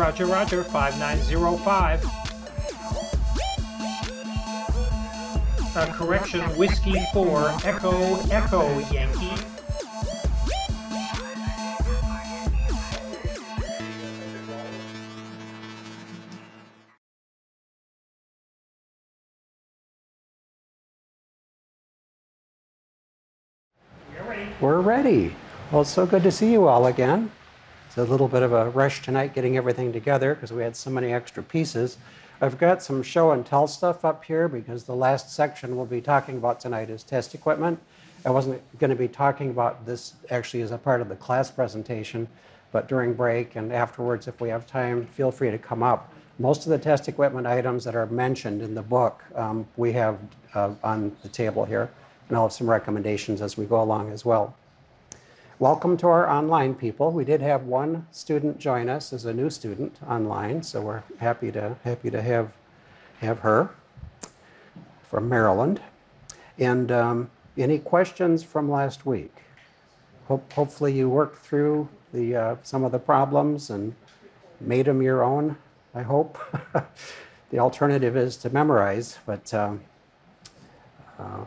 Roger, roger, 5905. Correction, Whiskey 4, Echo, Echo, Yankee. We're ready. Well, it's so good to see you all again. It's a little bit of a rush tonight getting everything together because we had so many extra pieces. I've got some show and tell stuff up here because the last section we'll be talking about tonight is test equipment. I wasn't going to be talking about this actually as a part of the class presentation, but during break and afterwards, if we have time, feel free to come up. Most of the test equipment items that are mentioned in the book we have on the table here. And I'll have some recommendations as we go along as well. Welcome to our online people. We did have one student join us as a new student online, so we're happy to have her from Maryland. And any questions from last week? Hopefully you worked through the some of the problems and made them your own, I hope. The alternative is to memorize, but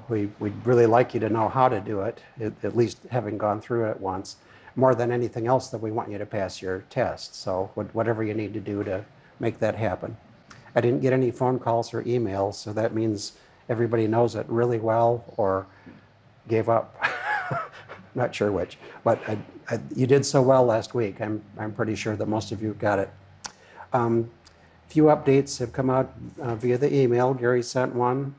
we'd really like you to know how to do it, at least having gone through it once, more than anything else that we want you to pass your test. So whatever you need to do to make that happen. I didn't get any phone calls or emails, so that means everybody knows it really well or gave up. Not sure which, but you did so well last week. I'm pretty sure that most of you got it. A few updates have come out via the email. Gary sent one.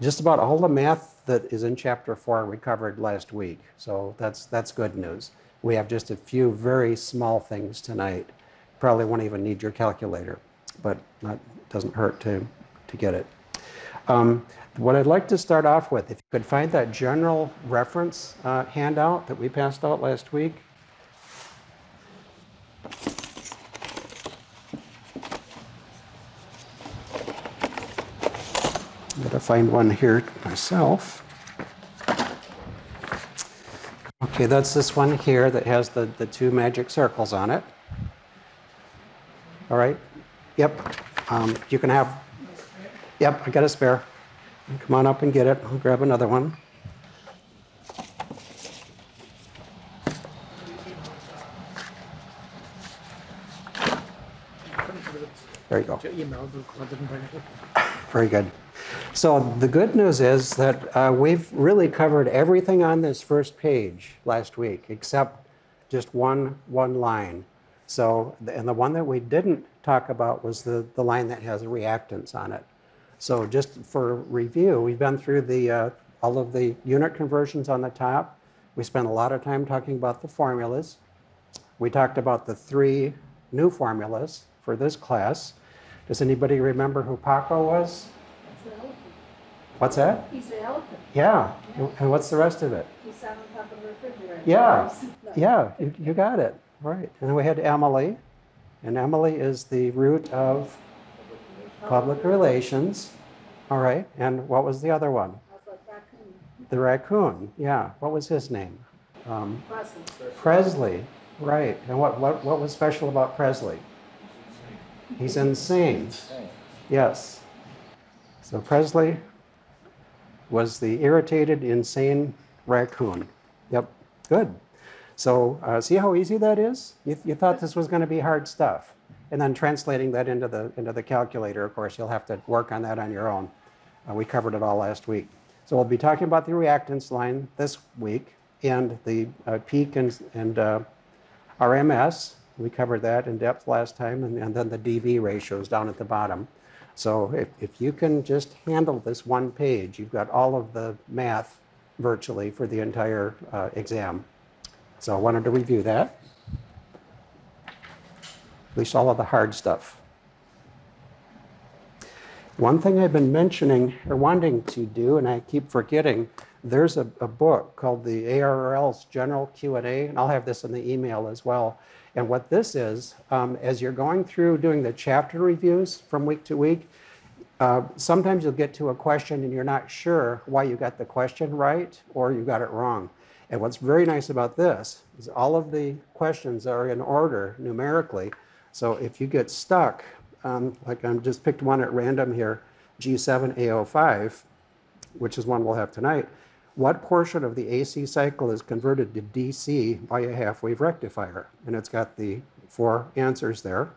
Just about all the math that is in Chapter 4 we covered last week, so that's good news. We have just a few very small things tonight. Probably won't even need your calculator, but that doesn't hurt to get it. What I'd like to start off with, if you could find that general reference handout that we passed out last week. I'm going to find one here myself. Okay, that's this one here that has the two magic circles on it. All right. Yep. You can have. Yep, I got a spare. Come on up and get it. I'll grab another one. There you go. Very good. So the good news is that we've really covered everything on this first page last week, except just one line. So, and the one that we didn't talk about was the line that has the reactants on it. So just for review, we've been through the all of the unit conversions on the top. We spent a lot of time talking about the formulas. We talked about the three new formulas for this class. Does anybody remember who Paco was? What's that? He's the elephant. Yeah. And what's the rest of it? He's on top of the refrigerator. Yeah. Yeah, you got it. Right. And then we had Emily. And Emily is the root of public relations. All right. And what was the other one? The raccoon. Yeah. What was his name? Presley. Right. And what was special about Presley? He's insane. Yes. So Presley was the irritated, insane raccoon. Yep, good. So see how easy that is? You thought this was going to be hard stuff. And then translating that into the calculator, of course, you'll have to work on that on your own. We covered it all last week. So we'll be talking about the reactants line this week and the peak and RMS. We covered that in depth last time, and then the DV ratios down at the bottom. So if you can just handle this one page, you've got all of the math virtually for the entire exam. So I wanted to review that, at least all of the hard stuff. One thing I've been mentioning or wanting to do, and I keep forgetting, there's a book called the ARL's General Q&A, and I'll have this in the email as well. And what this is, as you're going through doing the chapter reviews from week to week, sometimes you'll get to a question and you're not sure why you got the question right or you got it wrong. And what's very nice about this is all of the questions are in order numerically. So if you get stuck, like I'm just picked one at random here, G7A05, which is one we'll have tonight, what portion of the AC cycle is converted to DC by a half-wave rectifier? And it's got the four answers there.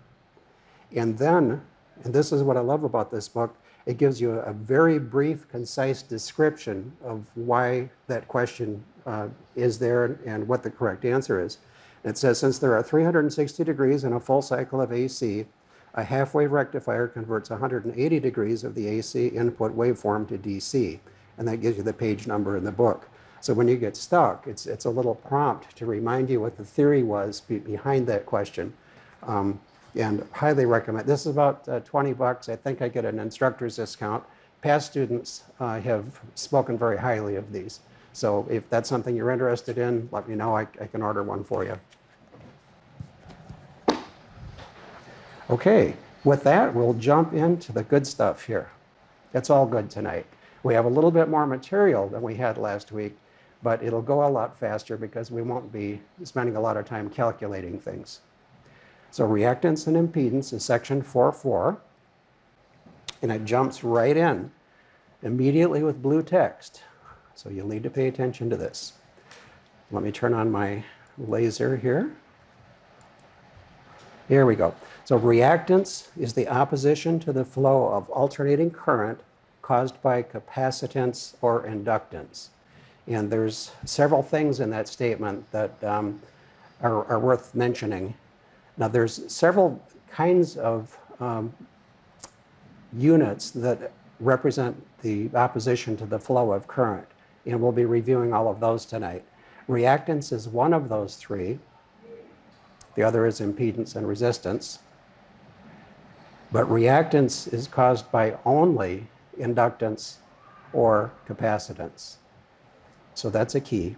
And then, and this is what I love about this book, it gives you a very brief, concise description of why that question is there and what the correct answer is. And it says, since there are 360 degrees in a full cycle of AC, a half-wave rectifier converts 180 degrees of the AC input waveform to DC. And that gives you the page number in the book. So when you get stuck, it's a little prompt to remind you what the theory was behind that question. And highly recommend. This is about 20 bucks. I think I get an instructor's discount. Past students have spoken very highly of these. So if that's something you're interested in, let me know. I can order one for you. Okay, with that, we'll jump into the good stuff here. It's all good tonight. We have a little bit more material than we had last week, but it'll go a lot faster because we won't be spending a lot of time calculating things. So reactance and impedance is section 4.4, and it jumps right in immediately with blue text. So you'll need to pay attention to this. Let me turn on my laser here. Here we go. So reactance is the opposition to the flow of alternating current caused by capacitance or inductance. And there's several things in that statement that are worth mentioning. Now there's several kinds of units that represent the opposition to the flow of current, and we'll be reviewing all of those tonight. Reactance is one of those three. The other is impedance and resistance. But reactance is caused by only inductance or capacitance. So that's a key.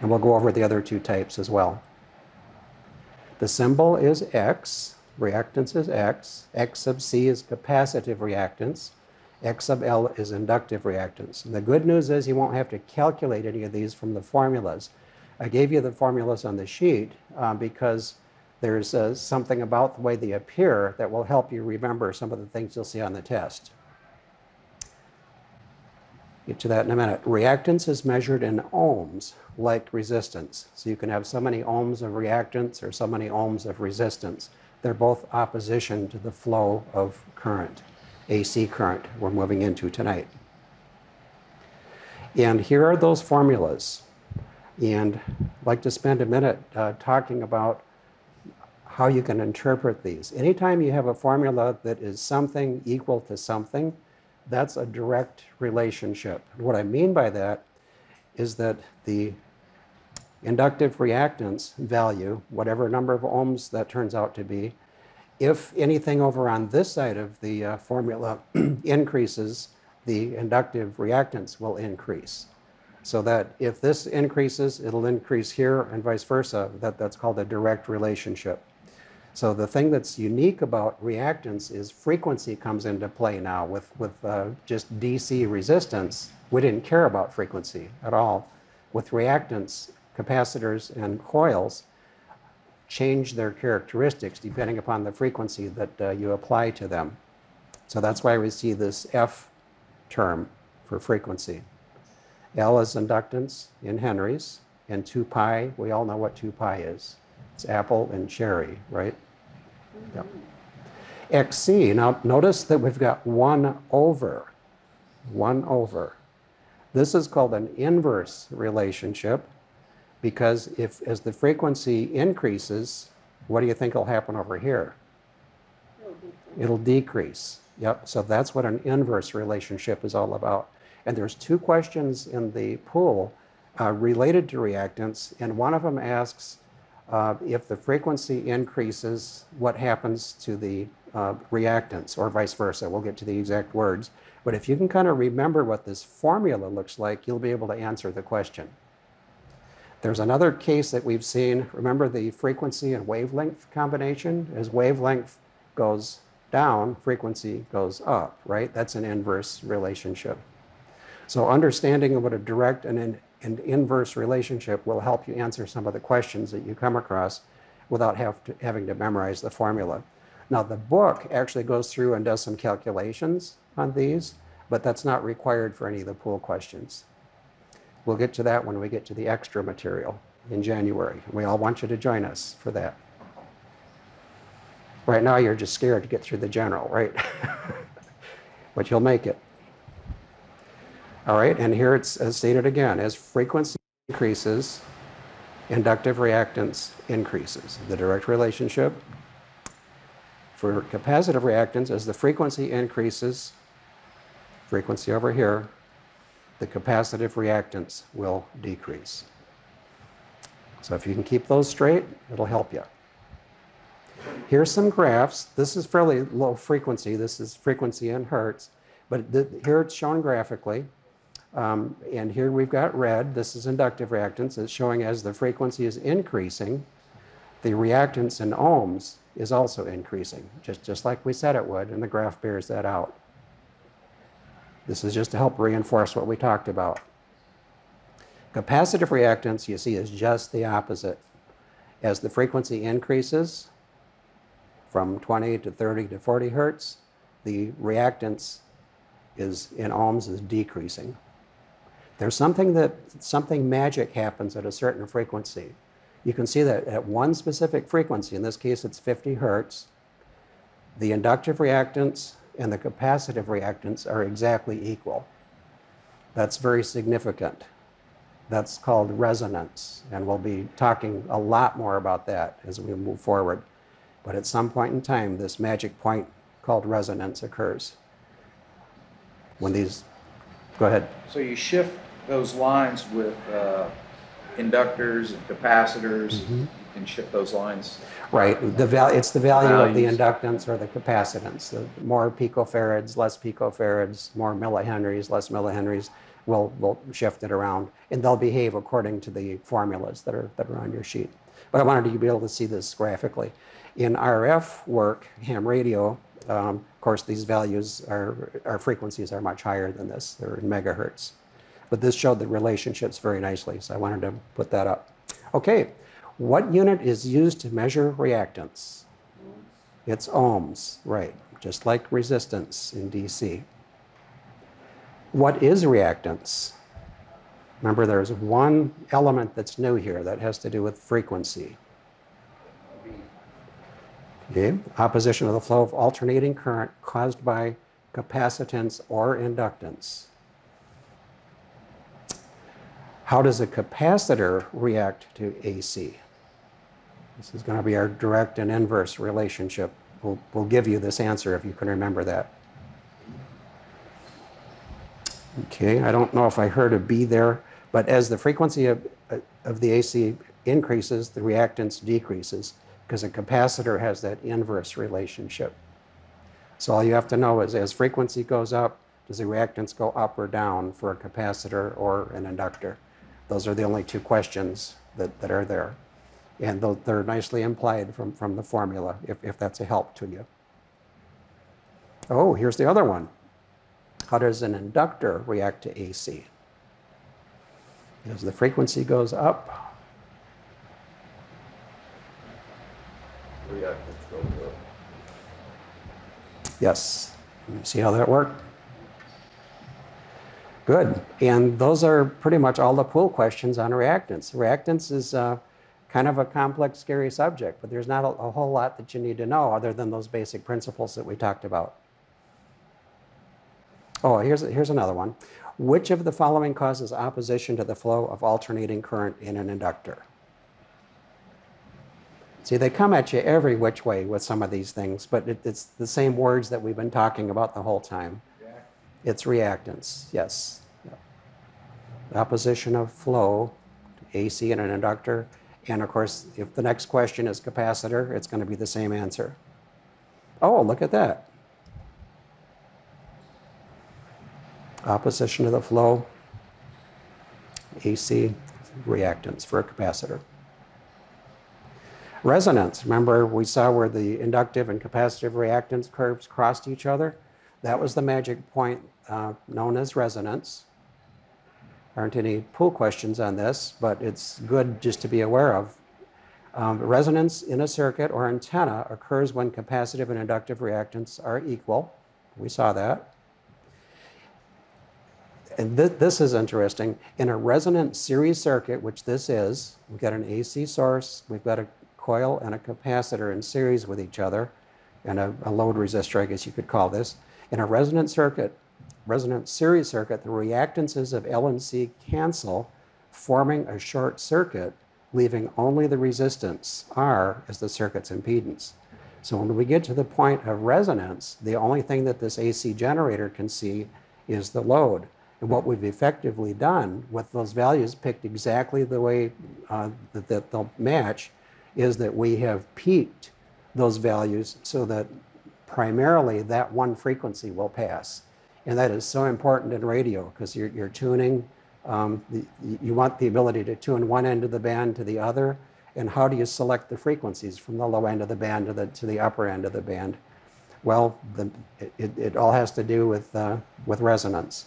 And we'll go over the other two types as well. The symbol is X, reactance is X, X sub C is capacitive reactance, X sub L is inductive reactance. And the good news is you won't have to calculate any of these from the formulas. I gave you the formulas on the sheet because there's something about the way they appear that will help you remember some of the things you'll see on the test. Get to that in a minute. Reactance is measured in ohms, like resistance. So you can have so many ohms of reactance or so many ohms of resistance. They're both opposition to the flow of current, AC current we're moving into tonight. And here are those formulas. And I'd like to spend a minute talking about how you can interpret these. Anytime you have a formula that is something equal to something, that's a direct relationship. And what I mean by that is that the inductive reactance value, whatever number of ohms that turns out to be, if anything over on this side of the formula increases, the inductive reactance will increase. So that if this increases, it'll increase here and vice versa. That's called a direct relationship. So the thing that's unique about reactance is frequency comes into play now. With just DC resistance, we didn't care about frequency at all. With reactance, capacitors and coils change their characteristics depending upon the frequency that you apply to them. So that's why we see this F term for frequency. L is inductance in Henry's, and 2 pi, we all know what 2 pi is. It's apple and cherry, right? Yep. XC, now notice that we've got 1 over. This is called an inverse relationship because if as the frequency increases, what do you think will happen over here? It'll decrease. Yep, so that's what an inverse relationship is all about. And there's two questions in the pool related to reactance, and one of them asks, if the frequency increases, what happens to the reactants, or vice versa? We'll get to the exact words. But if you can kind of remember what this formula looks like, you'll be able to answer the question. There's another case that we've seen. Remember the frequency and wavelength combination? As wavelength goes down, frequency goes up, right? That's an inverse relationship. So understanding what a direct and an and inverse relationship will help you answer some of the questions that you come across without having to memorize the formula. Now, the book actually goes through and does some calculations on these, but that's not required for any of the pool questions. We'll get to that when we get to the extra material in January. We all want you to join us for that. Right now, you're just scared to get through the general, right? But you'll make it. All right, and here it's as stated again, as frequency increases, inductive reactance increases. The direct relationship for capacitive reactants, as the frequency increases, frequency over here, the capacitive reactants will decrease. So if you can keep those straight, it'll help you. Here's some graphs. This is fairly low frequency. This is frequency in hertz, but here it's shown graphically. And here we've got red. This is inductive reactance. It's showing as the frequency is increasing, the reactance in ohms is also increasing, just like we said it would, and the graph bears that out. This is just to help reinforce what we talked about. Capacitive reactance, you see, is just the opposite. As the frequency increases from 20 to 30 to 40 hertz, the reactance is in ohms is decreasing. There's something magic happens at a certain frequency. You can see that at one specific frequency, in this case it's 50 hertz, the inductive reactance and the capacitive reactants are exactly equal. That's very significant. That's called resonance, and we'll be talking a lot more about that as we move forward. But at some point in time, this magic point called resonance occurs. When these, go ahead. So you shift those lines with inductors and capacitors. Mm-hmm. And shift those lines. Right, it's the value of the inductance or the capacitance. The more picofarads, less picofarads, more millihenries, less millihenries, we'll shift it around, and they'll behave according to the formulas that are on your sheet. But I wanted you to be able to see this graphically. In RF work, ham radio, of course, these values our frequencies are much higher than this. They're in megahertz. But this showed the relationships very nicely, so I wanted to put that up. Okay. What unit is used to measure reactance? It's ohms, right, just like resistance in DC. What is reactance? Remember, there's one element that's new here that has to do with frequency. Okay, opposition of the flow of alternating current caused by capacitance or inductance. How does a capacitor react to AC? This is going to be our direct and inverse relationship. We'll give you this answer if you can remember that. Okay, I don't know if I heard a B there, but as the frequency of the AC increases, the reactance decreases because a capacitor has that inverse relationship. So all you have to know is as frequency goes up, does the reactance go up or down for a capacitor or an inductor? Those are the only two questions that are there. And they're nicely implied from the formula, if that's a help to you. Oh, here's the other one. How does an inductor react to AC? As the frequency goes up, reactance goes up. Yes. You see how that worked? Good. And those are pretty much all the pool questions on reactants. Reactants is kind of a complex, scary subject, but there's not a whole lot that you need to know other than those basic principles that we talked about. Oh, here's another one. Which of the following causes opposition to the flow of alternating current in an inductor? See, they come at you every which way with some of these things, but it's the same words that we've been talking about the whole time. It's reactance, yes. The opposition of flow, AC in an inductor, and of course, if the next question is capacitor, it's going to be the same answer. Oh, look at that. Opposition to the flow, AC, reactance for a capacitor. Resonance, remember we saw where the inductive and capacitive reactance curves crossed each other? That was the magic point known as resonance. aren't any pool questions on this, but it's good just to be aware of. Resonance in a circuit or antenna occurs when capacitive and inductive reactance are equal. We saw that. And this is interesting. In a resonant series circuit, which this is, we've got an AC source, we've got a coil and a capacitor in series with each other, and a load resistor, I guess you could call this. In a resonant circuit, resonant series circuit, the reactances of L and C cancel, forming a short circuit, leaving only the resistance, R, as the circuit's impedance. So when we get to the point of resonance, the only thing that this AC generator can see is the load. And what we've effectively done with those values picked exactly the way that they'll match is that we have peaked those values so that primarily that one frequency will pass. And that is so important in radio because you're tuning, you want the ability to tune one end of the band to the other, and how do you select the frequencies from the low end of the band to the upper end of the band? Well, it all has to do with resonance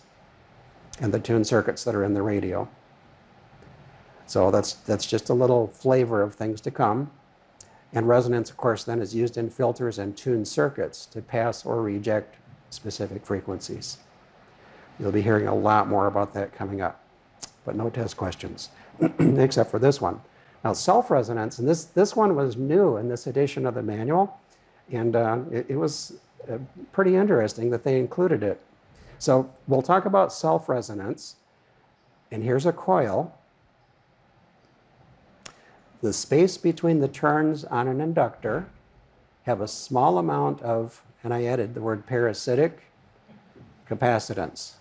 and the tuned circuits that are in the radio. So that's just a little flavor of things to come. And resonance, of course, then is used in filters and tuned circuits to pass or reject specific frequencies. You'll be hearing a lot more about that coming up, but no test questions, except for this one. Now, self-resonance, and this one was new in this edition of the manual, and it was pretty interesting that they included it. So we'll talk about self-resonance, and here's a coil. The space between the turns on an inductor have a small amount of, and I added the word parasitic, capacitance.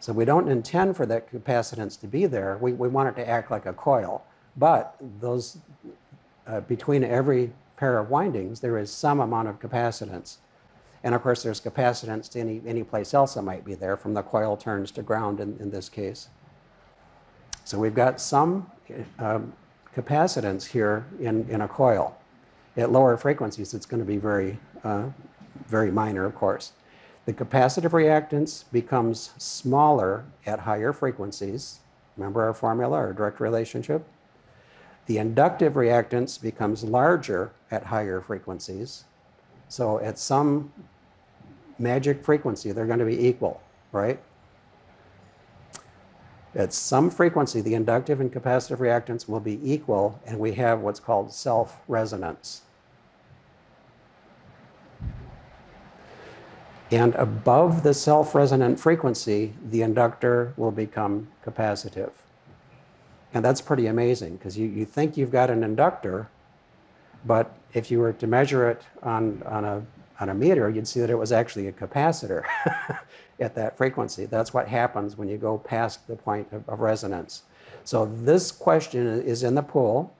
So we don't intend for that capacitance to be there. We want it to act like a coil. But those, between every pair of windings, there is some amount of capacitance. And of course, there's capacitance to any place else that might be there, from the coil turns to ground in this case. So we've got some capacitance here in a coil. At lower frequencies, it's going to be very minor, of course. The capacitive reactance becomes smaller at higher frequencies. Remember our formula, our direct relationship? The inductive reactance becomes larger at higher frequencies. So at some magic frequency, they're going to be equal, right? At some frequency, the inductive and capacitive reactance will be equal, and we have what's called self-resonance. And above the self-resonant frequency, the inductor will become capacitive. And that's pretty amazing, because you think you've got an inductor, but if you were to measure it on a meter, you'd see that it was actually a capacitor at that frequency. That's what happens when you go past the point of resonance. So this question is in the pool.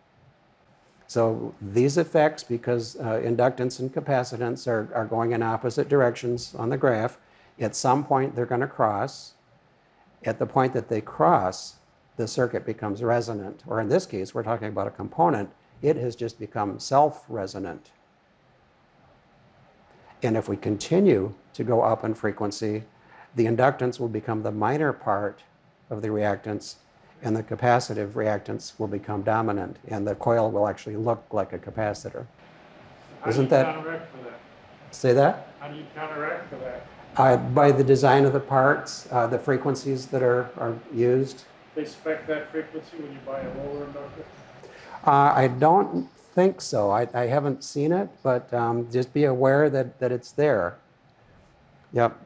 So these effects, because inductance and capacitance are going in opposite directions on the graph, at some point they're going to cross. At the point that they cross, the circuit becomes resonant. Or in this case, we're talking about a component. It has just become self-resonant. And if we continue to go up in frequency, the inductance will become the minor part of the reactance, and the capacitive reactance will become dominant, and the coil will actually look like a capacitor. Isn't that? How do you counteract for that? Say that? How do you counteract for that? By the design of the parts, the frequencies that are used. They spec that frequency when you buy a roller inductor? I don't think so. I haven't seen it, but just be aware that it's there. Yep.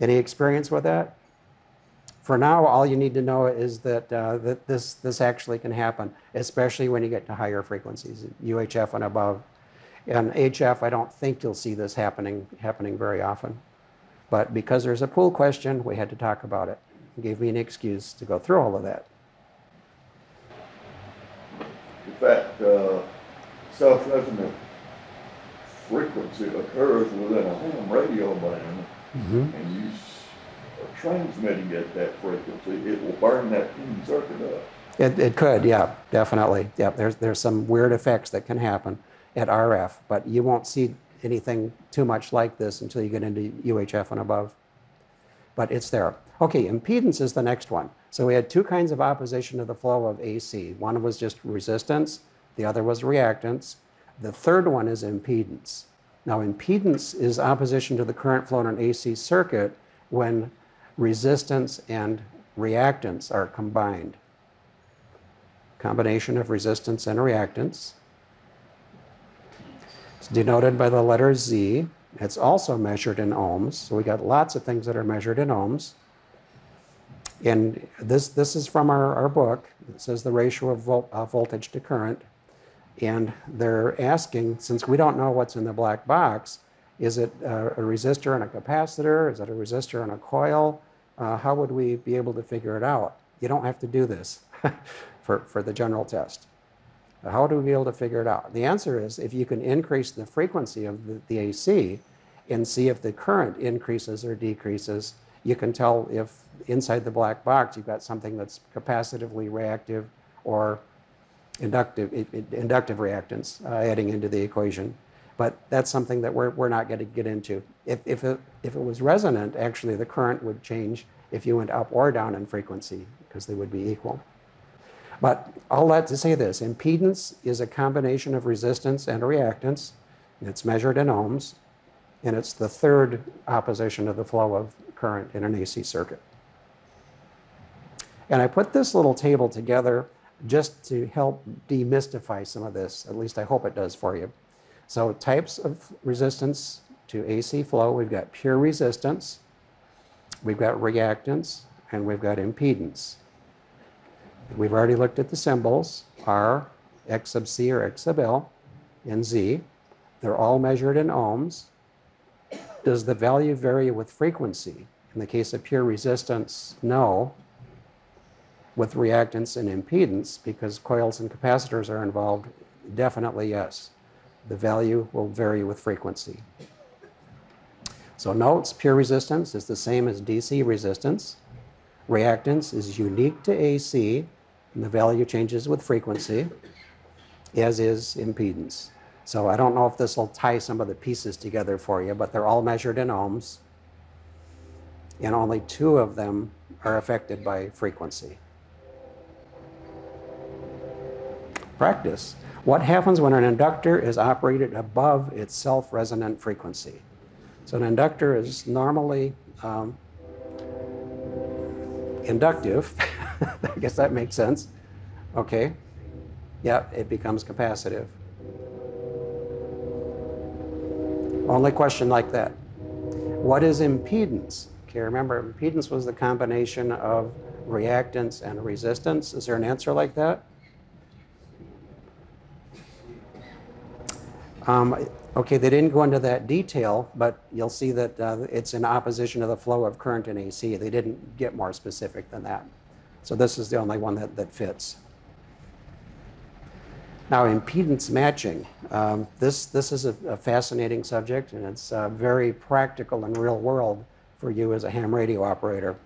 Any experience with that? For now, all you need to know is that this actually can happen, especially when you get to higher frequencies, UHF and above. And HF, I don't think you'll see this happening very often. But because there's a pool question, we had to talk about it. It gave me an excuse to go through all of that. In fact, self-resonant frequency occurs within a home radio band, and you transmitting at that frequency, it will burn that circuit up. It could, yeah, definitely. Yeah, there's some weird effects that can happen at RF, but you won't see anything too much like this until you get into UHF and above. but it's there. Okay, impedance is the next one. So we had two kinds of opposition to the flow of AC. One was just resistance, the other was reactance. The third one is impedance. Now impedance is opposition to the current flow in an AC circuit when resistance and reactance are combined. Combination of resistance and reactance. It's denoted by the letter Z. It's also measured in ohms. So we got lots of things that are measured in ohms. And this is from our book. It says the ratio of voltage to current. And they're asking, since we don't know what's in the black box, is it a resistor and a capacitor? Is it a resistor and a coil? How would we be able to figure it out? You don't have to do this for the general test. How do we be able to figure it out? The answer is if you can increase the frequency of the AC and see if the current increases or decreases, you can tell if inside the black box you've got something that's capacitively reactive or inductive reactance adding into the equation. But that's something that we're not going to get into. If it was resonant, actually the current would change if you went up or down in frequency because they would be equal. But all that to say this, impedance is a combination of resistance and reactance, and it's measured in ohms, and it's the third opposition to the flow of current in an AC circuit. And I put this little table together just to help demystify some of this, at least I hope it does for you. So types of resistance to AC flow, we've got pure resistance, we've got reactance, and we've got impedance. We've already looked at the symbols, R, X sub C or X sub L, and Z. They're all measured in ohms. Does the value vary with frequency? In the case of pure resistance, no. With reactance and impedance, because coils and capacitors are involved, definitely yes. The value will vary with frequency. So notes, pure resistance is the same as DC resistance. Reactance is unique to AC, and the value changes with frequency, as is impedance. So I don't know if this will tie some of the pieces together for you, but they're all measured in ohms, and only two of them are affected by frequency. Practice. What happens when an inductor is operated above its self-resonant frequency? So an inductor is normally inductive. I guess that makes sense. Okay. Yeah, it becomes capacitive. Only question like that. What is impedance? Okay, remember, impedance was the combination of reactance and resistance. Is there an answer like that? Okay, they didn't go into that detail, but you'll see that it's in opposition to the flow of current in AC. They didn't get more specific than that. So this is the only one that fits. Now, impedance matching. This is a fascinating subject, and it's very practical and real world for you as a ham radio operator.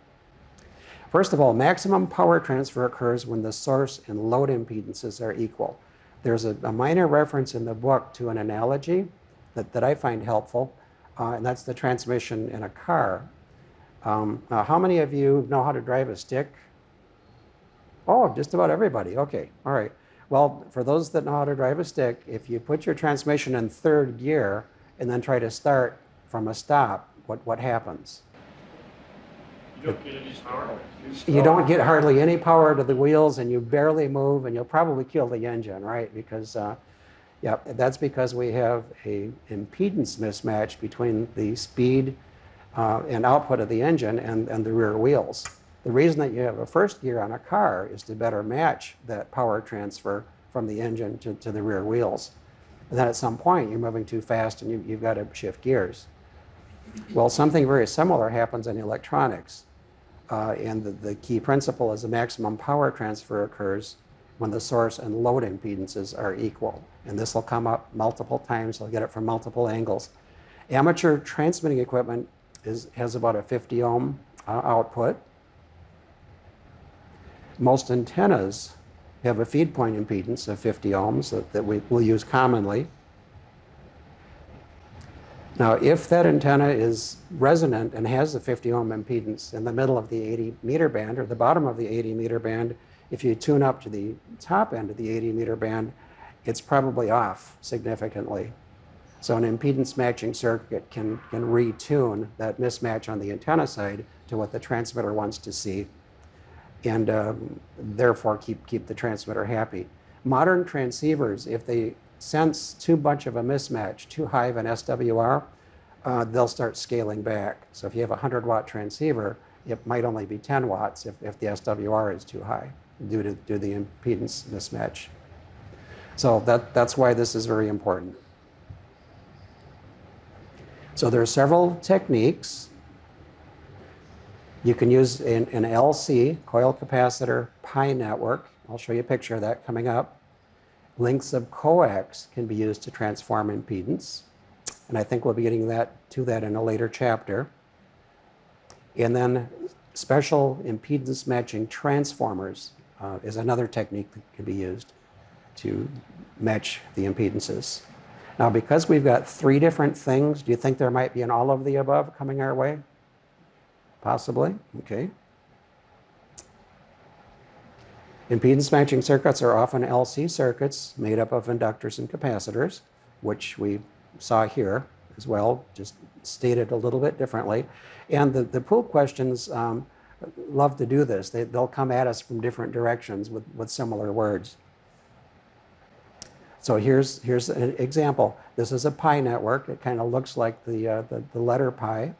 First of all, maximum power transfer occurs when the source and load impedances are equal. There's a minor reference in the book to an analogy that I find helpful, and that's the transmission in a car. Now, how many of you know how to drive a stick? Oh, just about everybody. Okay, all right. Well, for those that know how to drive a stick, if you put your transmission in third gear and then try to start from a stop, what happens? You don't get any power. You don't get hardly any power to the wheels, and you barely move, and you'll probably kill the engine, right? Because, yeah, that's because we have an impedance mismatch between the speed and output of the engine and the rear wheels. The reason that you have a first gear on a car is to better match that power transfer from the engine to the rear wheels. And then at some point, you're moving too fast, and you've got to shift gears. Well, something very similar happens in electronics. And the key principle is the maximum power transfer occurs when the source and load impedances are equal. And this will come up multiple times. You'll get it from multiple angles. Amateur transmitting equipment has about a 50 ohm output. Most antennas have a feed point impedance of 50 ohms that we will use commonly. Now, if that antenna is resonant and has the 50-ohm impedance in the middle of the 80-meter band or the bottom of the 80-meter band, if you tune up to the top end of the 80-meter band, it's probably off significantly. So an impedance matching circuit can retune that mismatch on the antenna side to what the transmitter wants to see, and therefore keep the transmitter happy. Modern transceivers, if they sense too much of a mismatch, too high of an SWR, they'll start scaling back. So if you have a 100-watt transceiver, it might only be 10 watts if the SWR is too high due to the impedance mismatch. So that's why this is very important. So there are several techniques. You can use an LC, coil capacitor pi network. I'll show you a picture of that coming up. Lengths of coax can be used to transform impedance. And I think we'll be getting to that in a later chapter. And then special impedance matching transformers is another technique that can be used to match the impedances. Now, because we've got three different things, do you think there might be an all of the above coming our way? Possibly, okay. Impedance matching circuits are often LC circuits made up of inductors and capacitors, which we saw here as well, just stated a little bit differently. And the pool questions love to do this. They'll come at us from different directions with similar words. So here's an example. This is a pi network. It kind of looks like the letter pi.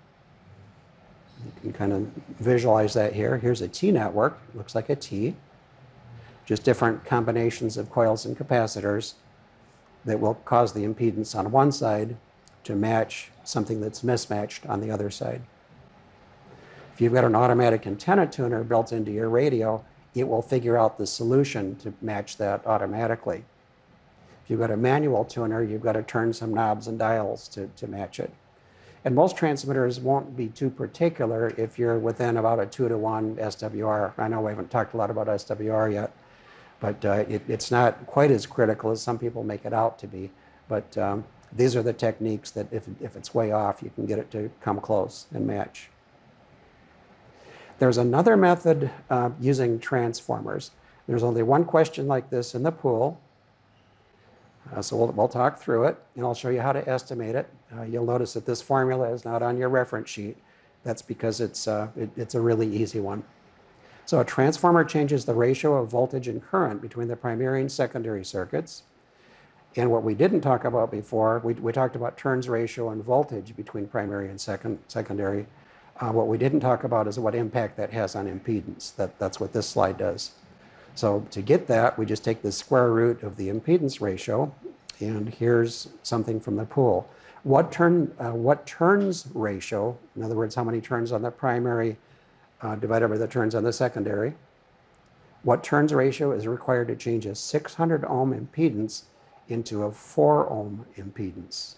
You can kind of visualize that here. Here's a T network. It looks like a T. Just different combinations of coils and capacitors that will cause the impedance on one side to match something that's mismatched on the other side. If you've got an automatic antenna tuner built into your radio, it will figure out the solution to match that automatically. You've got a manual tuner, you've got to turn some knobs and dials to match it. And most transmitters won't be too particular if you're within about a 2-to-1 SWR. I know we haven't talked a lot about SWR yet, but it's not quite as critical as some people make it out to be. But these are the techniques that if it's way off, you can get it to come close and match. There's another method using transformers. There's only one question like this in the pool. So we'll talk through it, and I'll show you how to estimate it. You'll notice that this formula is not on your reference sheet. That's because it's a really easy one. So a transformer changes the ratio of voltage and current between the primary and secondary circuits. And what we didn't talk about before, we talked about turns ratio and voltage between primary and secondary. What we didn't talk about is what impact that has on impedance. That's what this slide does. So to get that, we just take the square root of the impedance ratio, and here's something from the pool. What turns ratio, in other words, how many turns on the primary divided by the turns on the secondary, what turns ratio is required to change a 600-ohm impedance into a 4-ohm impedance?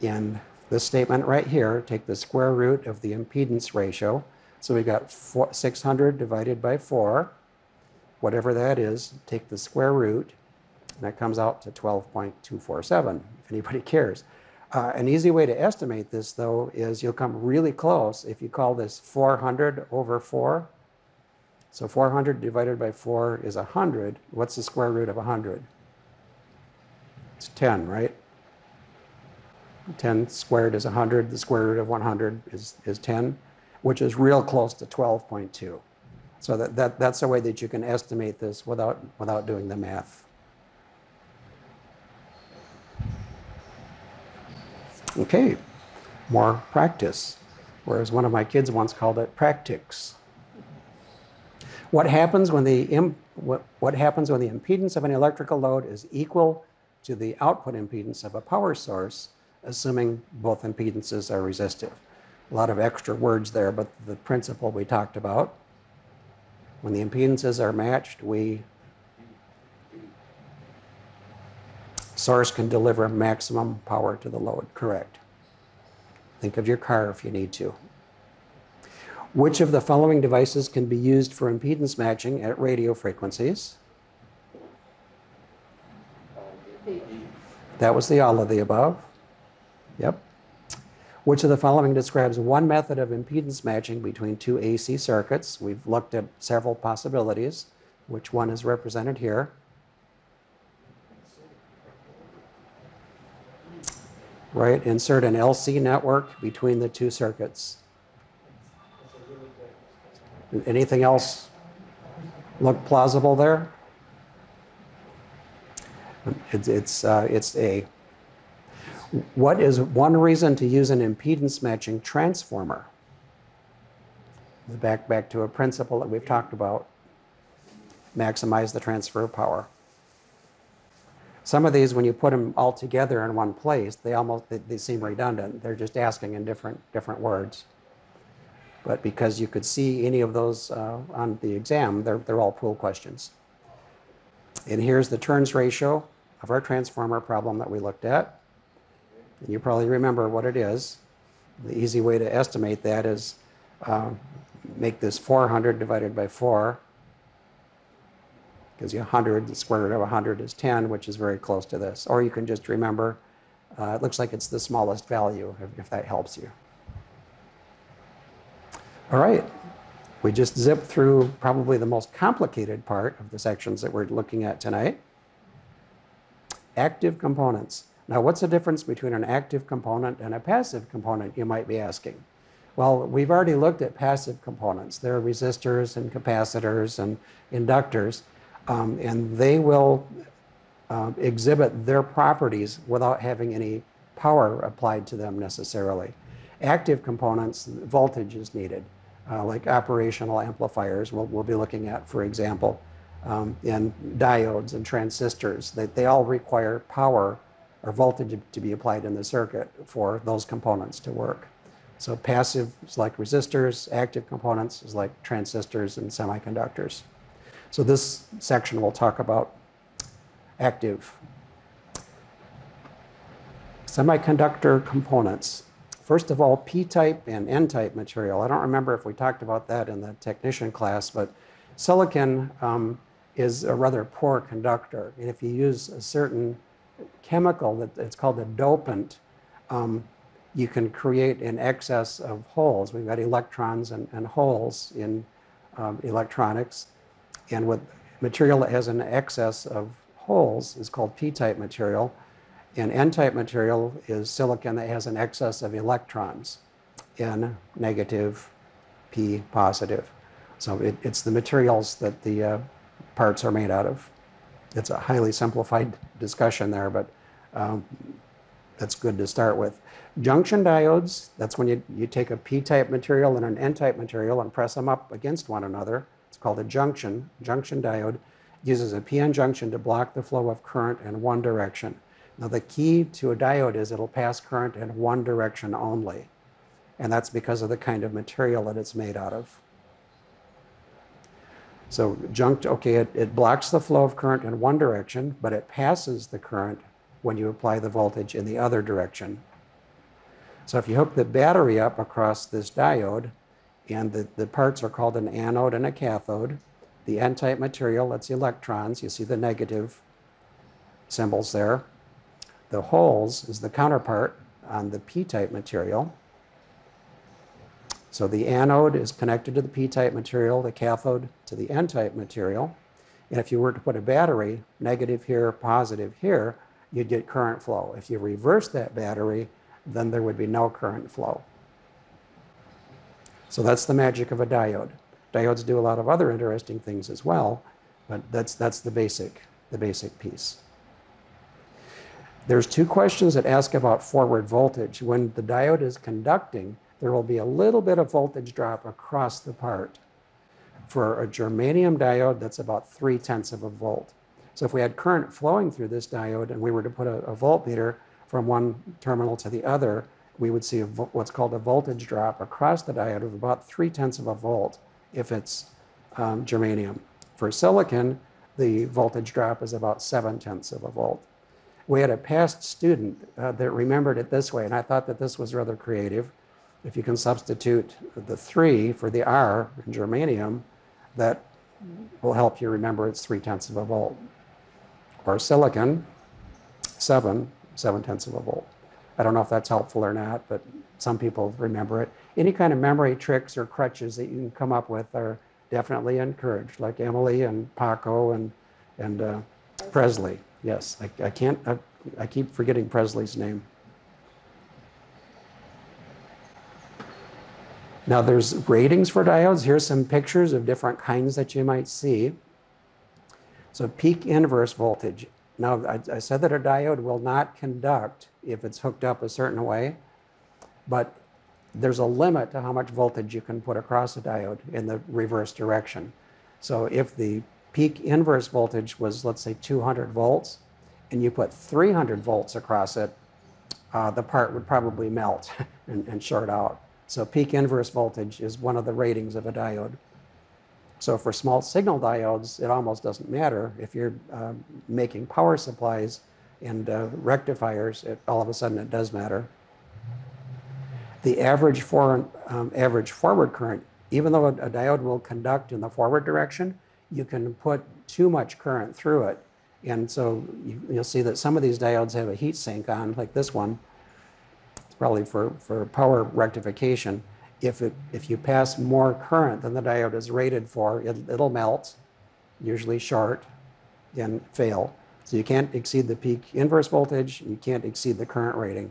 In this statement right here, take the square root of the impedance ratio. So we've got 600 divided by 4, whatever that is, take the square root, and that comes out to 12.247, if anybody cares. An easy way to estimate this, though, is you'll come really close if you call this 400 over 4. So 400 divided by 4 is 100. What's the square root of 100? It's 10, right? 10 squared is 100. The square root of 100 is 10. Which is real close to 12.2. So that's a way that you can estimate this without doing the math. Okay, more practice, whereas one of my kids once called it practics. What happens when the impedance of an electrical load is equal to the output impedance of a power source, assuming both impedances are resistive? A lot of extra words there, but the principle we talked about. When the impedances are matched, source can deliver maximum power to the load, correct. Think of your car if you need to. Which of the following devices can be used for impedance matching at radio frequencies? That was the all of the above. Yep. Which of the following describes one method of impedance matching between two AC circuits? We've looked at several possibilities. Which one is represented here? Right, insert an LC network between the two circuits. Anything else look plausible there? It's a... What is one reason to use an impedance matching transformer? Back to a principle that we've talked about. Maximize the transfer of power. Some of these, when you put them all together in one place, they seem redundant. They're just asking in different words. But because you could see any of those on the exam, they're all pool questions. And here's the turns ratio of our transformer problem that we looked at. And you probably remember what it is. The easy way to estimate that is make this 400 divided by 4. Gives you 100, the square root of 100 is 10, which is very close to this. Or you can just remember, it looks like it's the smallest value, if that helps you. All right, we just zipped through probably the most complicated part of the sections that we're looking at tonight. Active components. Now, what's the difference between an active component and a passive component, you might be asking? Well, we've already looked at passive components. There are resistors and capacitors and inductors, and they will exhibit their properties without having any power applied to them necessarily. Active components, voltage is needed, like operational amplifiers, we'll be looking at, for example, and diodes and transistors. They all require power or voltage to be applied in the circuit for those components to work. So passive is like resistors, active components is like transistors and semiconductors. So this section will talk about active. Semiconductor components. First of all, P-type and N-type material. I don't remember if we talked about that in the technician class, but silicon is a rather poor conductor. And if you use a certain chemical, it's called a dopant, you can create an excess of holes. We've got electrons and holes in electronics. And with material that has an excess of holes is called P-type material. And N-type material is silicon that has an excess of electrons, N negative, P positive. So it's the materials that the parts are made out of. It's a highly simplified discussion there, but that's good to start with. Junction diodes, that's when you take a P-type material and an N-type material and press them up against one another. It's called a junction. Junction diode uses a PN junction to block the flow of current in one direction. Now the key to a diode is it'll pass current in one direction only. And that's because of the kind of material that it's made out of. So it blocks the flow of current in one direction, but it passes the current when you apply the voltage in the other direction. So if you hook the battery up across this diode, and the parts are called an anode and a cathode, the N-type material, that's electrons, you see the negative symbols there. The holes is the counterpart on the P-type material. So the anode is connected to the P-type material, the cathode to the N-type material. And if you were to put a battery, negative here, positive here, you'd get current flow. If you reverse that battery, then there would be no current flow. So that's the magic of a diode. Diodes do a lot of other interesting things as well, but that's the basic piece. There's two questions that ask about forward voltage. When the diode is conducting, there will be a little bit of voltage drop across the part. For a germanium diode, that's about 0.3 volts. So if we had current flowing through this diode and we were to put a voltmeter from one terminal to the other, we would see what's called a voltage drop across the diode of about 0.3 volts if it's germanium. For silicon, the voltage drop is about 0.7 volts. We had a past student that remembered it this way, and I thought that this was rather creative. If you can substitute the 3 for the R in germanium, that will help you remember it's 0.3 volts. Or silicon, 7/10 volts. I don't know if that's helpful or not, but some people remember it. Any kind of memory tricks or crutches that you can come up with are definitely encouraged, like Emily and Paco and Presley. Yes, I keep forgetting Presley's name. Now there's ratings for diodes. Here's some pictures of different kinds that you might see. So peak inverse voltage. Now I said that a diode will not conduct if it's hooked up a certain way, but there's a limit to how much voltage you can put across a diode in the reverse direction. So if the peak inverse voltage was, let's say, 200 volts, and you put 300 volts across it, the part would probably melt and short out. So peak inverse voltage is one of the ratings of a diode. So for small signal diodes, it almost doesn't matter. If you're making power supplies and rectifiers, all of a sudden it does matter. The average forward current, even though a diode will conduct in the forward direction, you can put too much current through it. And so you'll see that some of these diodes have a heat sink on, like this one. Probably for power rectification. If you pass more current than the diode is rated for, it'll melt, usually short, and fail. So you can't exceed the peak inverse voltage, you can't exceed the current rating.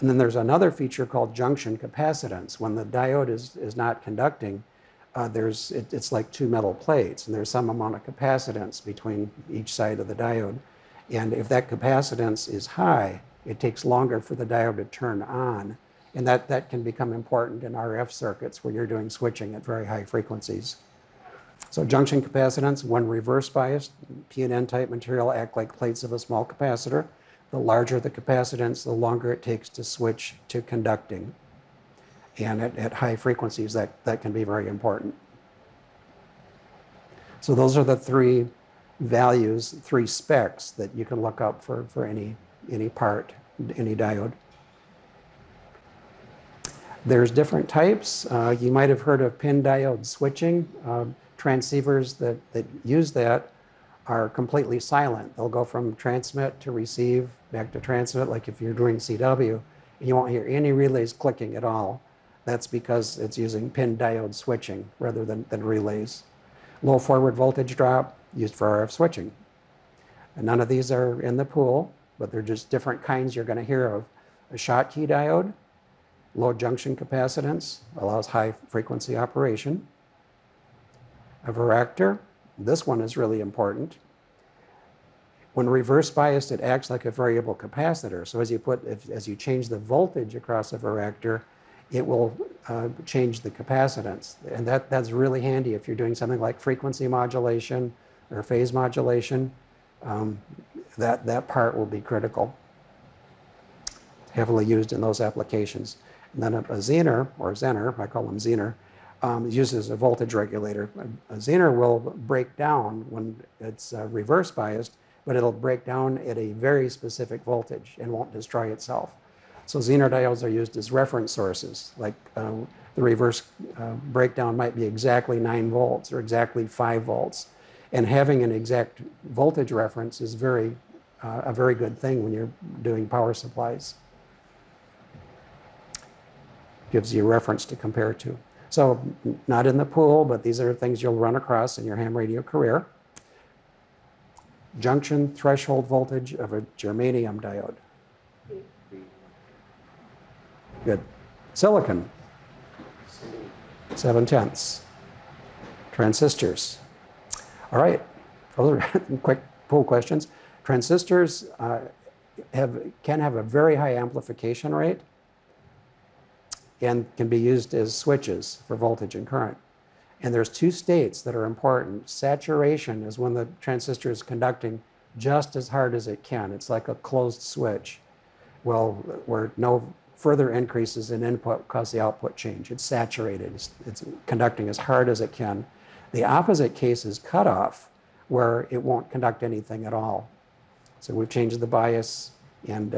And then there's another feature called junction capacitance. When the diode is not conducting, it's like two metal plates, and there's some amount of capacitance between each side of the diode. And if that capacitance is high, it takes longer for the diode to turn on. And that can become important in RF circuits where you're doing switching at very high frequencies. So junction capacitance, when reverse biased, P&N type material act like plates of a small capacitor. The larger the capacitance, the longer it takes to switch to conducting. And at high frequencies, that can be very important. So those are the three values, three specs that you can look up for any part, any diode. There's different types. You might have heard of pin diode switching. Transceivers that use that are completely silent. They'll go from transmit to receive, back to transmit, like if you're doing CW, and you won't hear any relays clicking at all. That's because it's using pin diode switching rather than relays. Low forward voltage drop, used for RF switching. And none of these are in the pool, but they're just different kinds you're going to hear of. A Schottky diode, low junction capacitance, allows high frequency operation. A varactor, this one is really important. When reverse biased, it acts like a variable capacitor. So as you change the voltage across a varactor, it will change the capacitance. And that's really handy if you're doing something like frequency modulation or phase modulation. That part will be critical, heavily used in those applications. And then a zener, or zener, I call them zener, uses a voltage regulator. A zener will break down when it's reverse biased, but it'll break down at a very specific voltage and won't destroy itself. So zener diodes are used as reference sources, like the reverse breakdown might be exactly 9 volts or exactly 5 volts. And having an exact voltage reference is a very good thing when you're doing power supplies. Gives you a reference to compare to. So not in the pool, but these are things you'll run across in your ham radio career. Junction threshold voltage of a germanium diode. Good. Silicon. 7/10. Transistors. All right, those are quick pool questions. Transistors can have a very high amplification rate and can be used as switches for voltage and current. And there's two states that are important. Saturation is when the transistor is conducting just as hard as it can. It's like a closed switch. Well, where no further increases in input cause the output change. It's saturated, it's conducting as hard as it can. The opposite case is cutoff, where it won't conduct anything at all. So we've changed the bias and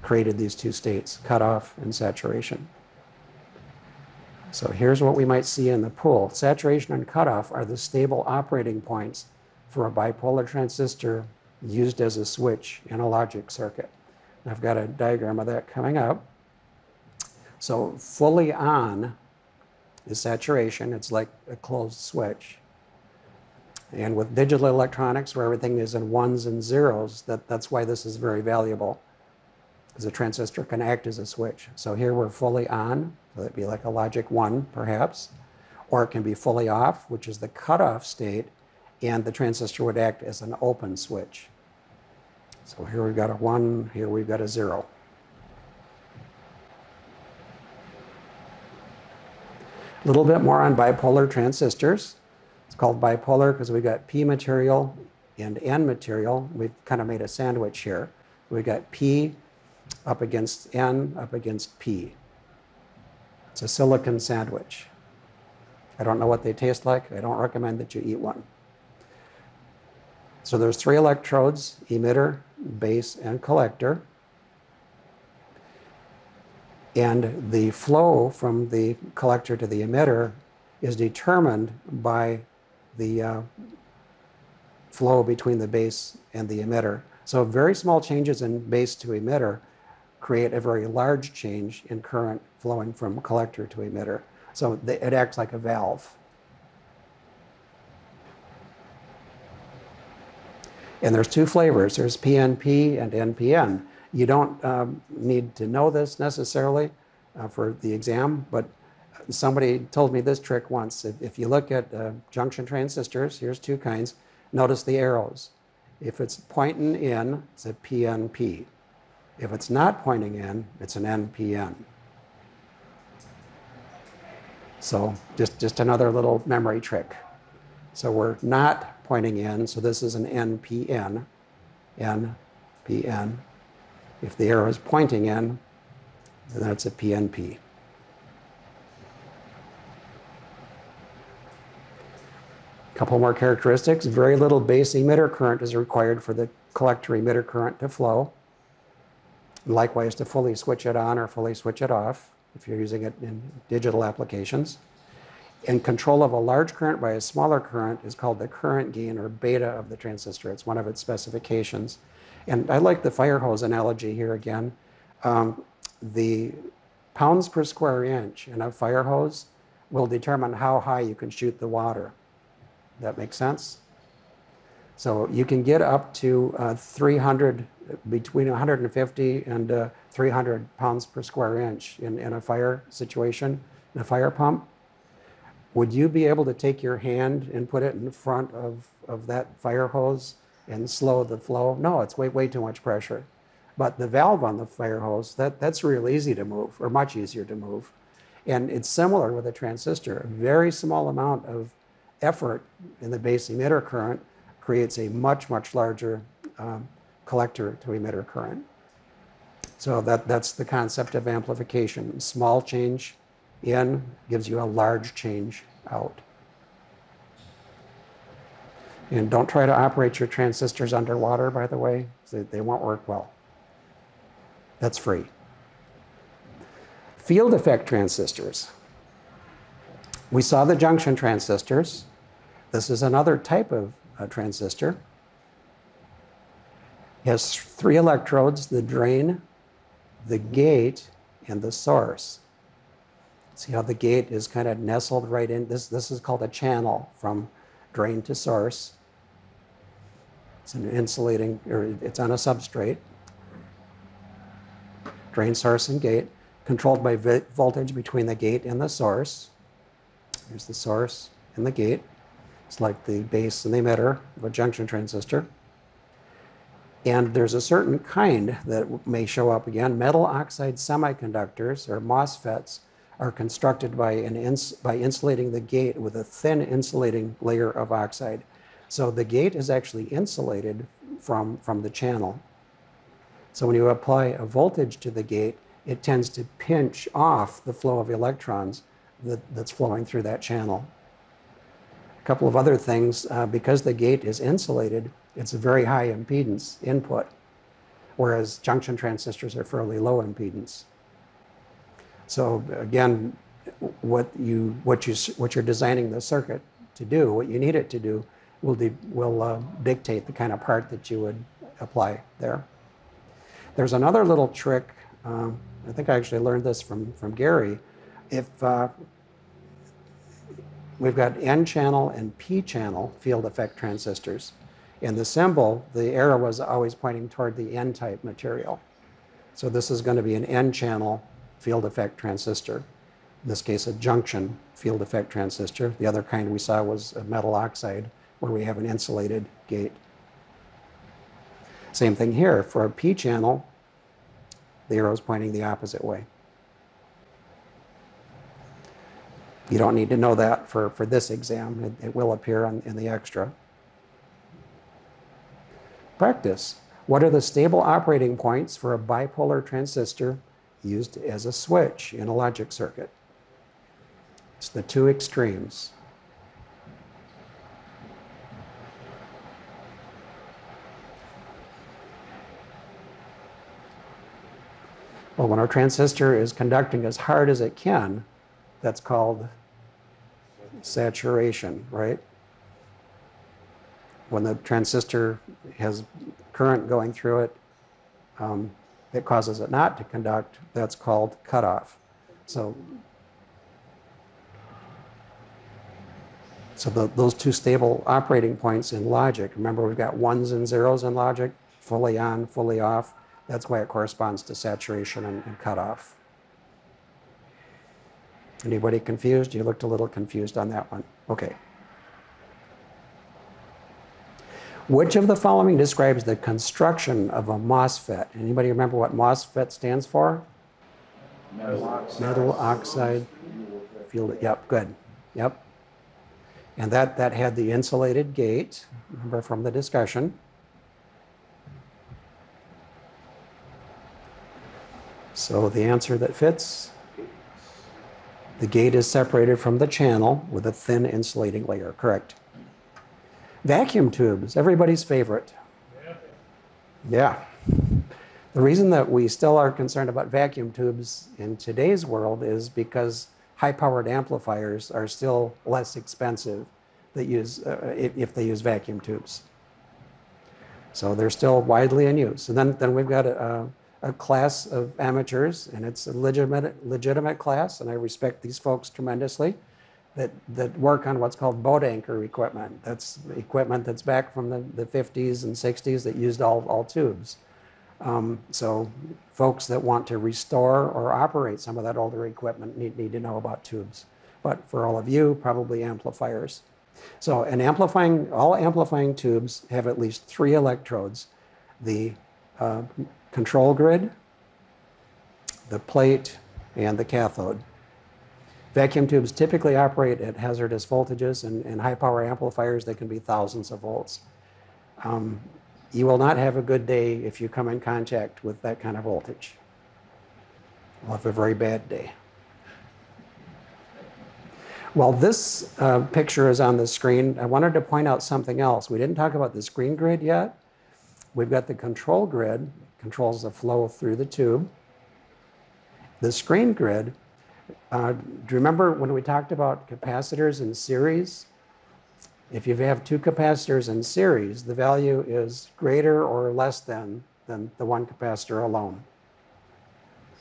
created these two states, cutoff and saturation. So here's what we might see in the pool. Saturation and cutoff are the stable operating points for a bipolar transistor used as a switch in a logic circuit. I've got a diagram of that coming up. So fully on is saturation. It's like a closed switch. And with digital electronics, where everything is in ones and zeros, that's why this is very valuable, because a transistor can act as a switch. So here we're fully on, so that'd be like a logic 1, perhaps, or it can be fully off, which is the cutoff state, and the transistor would act as an open switch. So here we've got a 1, here we've got a 0. A little bit more on bipolar transistors. It's called bipolar because we've got P material and N material. We've kind of made a sandwich here. We've got P up against N up against P. It's a silicon sandwich. I don't know what they taste like. I don't recommend that you eat one. So there's 3 electrodes, emitter, base, and collector. And the flow from the collector to the emitter is determined by the flow between the base and the emitter. So very small changes in base to emitter create a very large change in current flowing from collector to emitter. So it acts like a valve. And there's 2 flavors, there's PNP and NPN. You don't need to know this necessarily for the exam, but somebody told me this trick once. If you look at junction transistors, here's 2 kinds, notice the arrows. If it's pointing in, it's a PNP. If it's not pointing in, it's an NPN. So just another little memory trick. So we're not pointing in, so this is an NPN, NPN. If the arrow is pointing in, then it's a PNP. Couple more characteristics. Very little base emitter current is required for the collector emitter current to flow. Likewise, to fully switch it on or fully switch it off if you're using it in digital applications. And control of a large current by a smaller current is called the current gain or beta of the transistor. It's one of its specifications. And I like the fire hose analogy here again. The pounds per square inch in a fire hose will determine how high you can shoot the water. That makes sense? So you can get up to 300, between 150 and 300 pounds per square inch in a fire situation, in a fire pump. Would you be able to take your hand and put it in front of that fire hose and slow the flow? No, it's way too much pressure. But the valve on the fire hose, that's real easy to move, or much easier to move. And it's similar with a transistor. A very small amount of effort in the base emitter current creates a much larger collector to emitter current. So that's the concept of amplification. Small change in gives you a large change out. And don't try to operate your transistors underwater, by the way. They won't work well. That's free. Field effect transistors. We saw the junction transistors. This is another type of transistor. It has 3 electrodes, the drain, the gate, and the source. See how the gate is kind of nestled right in? This is called a channel from drain to source. It's an insulating, or it's on a substrate. Drain, source, and gate, controlled by voltage between the gate and the source. Here's the source and the gate. It's like the base and the emitter of a junction transistor. And there's a certain kind that may show up again. Metal oxide semiconductors, or MOSFETs, are constructed by insulating the gate with a thin insulating layer of oxide. So the gate is actually insulated from the channel. So when you apply a voltage to the gate, it tends to pinch off the flow of electrons that's flowing through that channel. A couple of other things, because the gate is insulated, it's a very high impedance input, whereas junction transistors are fairly low impedance. So again, what you're designing the circuit to do, what you need it to do, will dictate the kind of part that you would apply there. There's another little trick. I think I actually learned this from Gary. If we've got N channel and P channel field effect transistors, in the symbol, the arrow was always pointing toward the N type material. So this is going to be an N channel field effect transistor. In this case, a junction field effect transistor. The other kind we saw was a metal oxide, where we have an insulated gate. Same thing here. For a P channel, the arrow is pointing the opposite way. You don't need to know that for this exam. It will appear in the extra. Practice. What are the stable operating points for a bipolar transistor used as a switch in a logic circuit? It's the two extremes. Well, when our transistor is conducting as hard as it can, that's called saturation, right? When the transistor has current going through it that causes it not to conduct, that's called cutoff. So those two stable operating points in logic, remember we've got ones and zeros in logic, fully on, fully off. That's why it corresponds to saturation and cutoff. Anybody confused? You looked a little confused on that one. Okay. Which of the following describes the construction of a MOSFET? Anybody remember what MOSFET stands for? Metal oxide field. Yep, good. Yep. And that had the insulated gate, remember from the discussion. So the answer that fits, the gate is separated from the channel with a thin insulating layer, correct. Vacuum tubes, everybody's favorite. Yeah. The reason that we still are concerned about vacuum tubes in today's world is because high-powered amplifiers are still less expensive that use, if they use vacuum tubes. So they're still widely in use. And then we've got a class of amateurs, and it's a legitimate class, and I respect these folks tremendously, that work on what's called boat anchor equipment. That's equipment that's back from the 50s and 60s that used all tubes. So folks that want to restore or operate some of that older equipment need to know about tubes. But for all of you, probably amplifiers. So all amplifying tubes have at least 3 electrodes. The control grid, the plate, and the cathode. Vacuum tubes typically operate at hazardous voltages, and high power amplifiers, they can be thousands of volts. You will not have a good day if you come in contact with that kind of voltage. You'll have a very bad day. While this picture is on the screen, I wanted to point out something else. We didn't talk about the screen grid yet. We've got the control grid, controls the flow through the tube. The screen grid, do you remember when we talked about capacitors in series? If you have 2 capacitors in series, the value is greater or less than the 1 capacitor alone.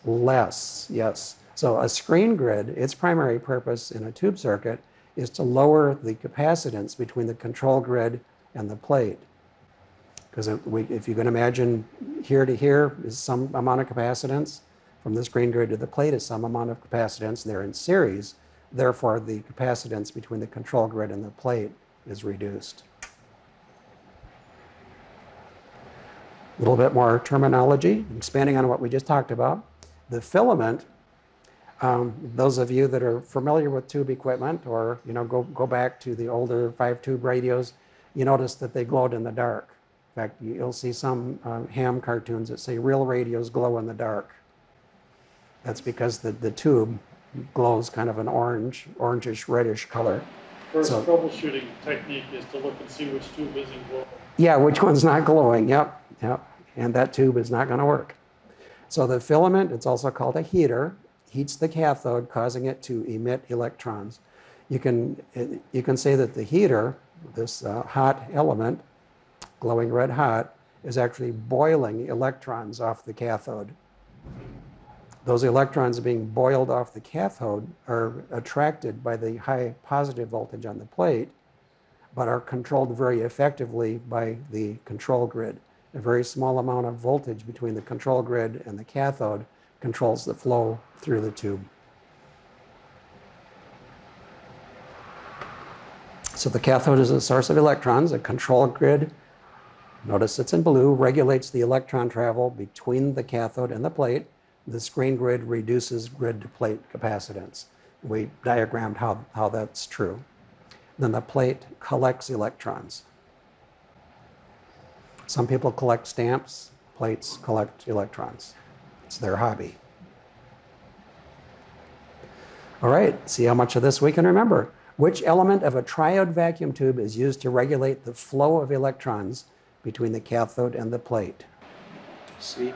Less, yes. So a screen grid, its primary purpose in a tube circuit is to lower the capacitance between the control grid and the plate. Because if you can imagine here to here is some amount of capacitance, from the screen grid to the plate is some amount of capacitance. They're in series. Therefore, the capacitance between the control grid and the plate is reduced. A little bit more terminology, expanding on what we just talked about. The filament, those of you that are familiar with tube equipment or go back to the older 5-tube radios, you notice that they glowed in the dark. In fact, you'll see some ham cartoons that say real radios glow in the dark. That's because the tube glows kind of an orangish, reddish color. First troubleshooting technique is to look and see which tube isn't glowing. Yeah, which one's not glowing, yep. And that tube is not going to work. So the filament, it's also called a heater, heats the cathode, causing it to emit electrons. You can say that the heater, this hot element, glowing red hot, is actually boiling electrons off the cathode. Those electrons being boiled off the cathode are attracted by the high positive voltage on the plate, but are controlled very effectively by the control grid. A very small amount of voltage between the control grid and the cathode controls the flow through the tube. So the cathode is a source of electrons. A control grid, notice it's in blue, regulates the electron travel between the cathode and the plate. The screen grid reduces grid-to-plate capacitance. We diagrammed how that's true. Then the plate collects electrons. Some people collect stamps, plates collect electrons. It's their hobby. All right, see how much of this we can remember. Which element of a triode vacuum tube is used to regulate the flow of electrons between the cathode and the plate? C.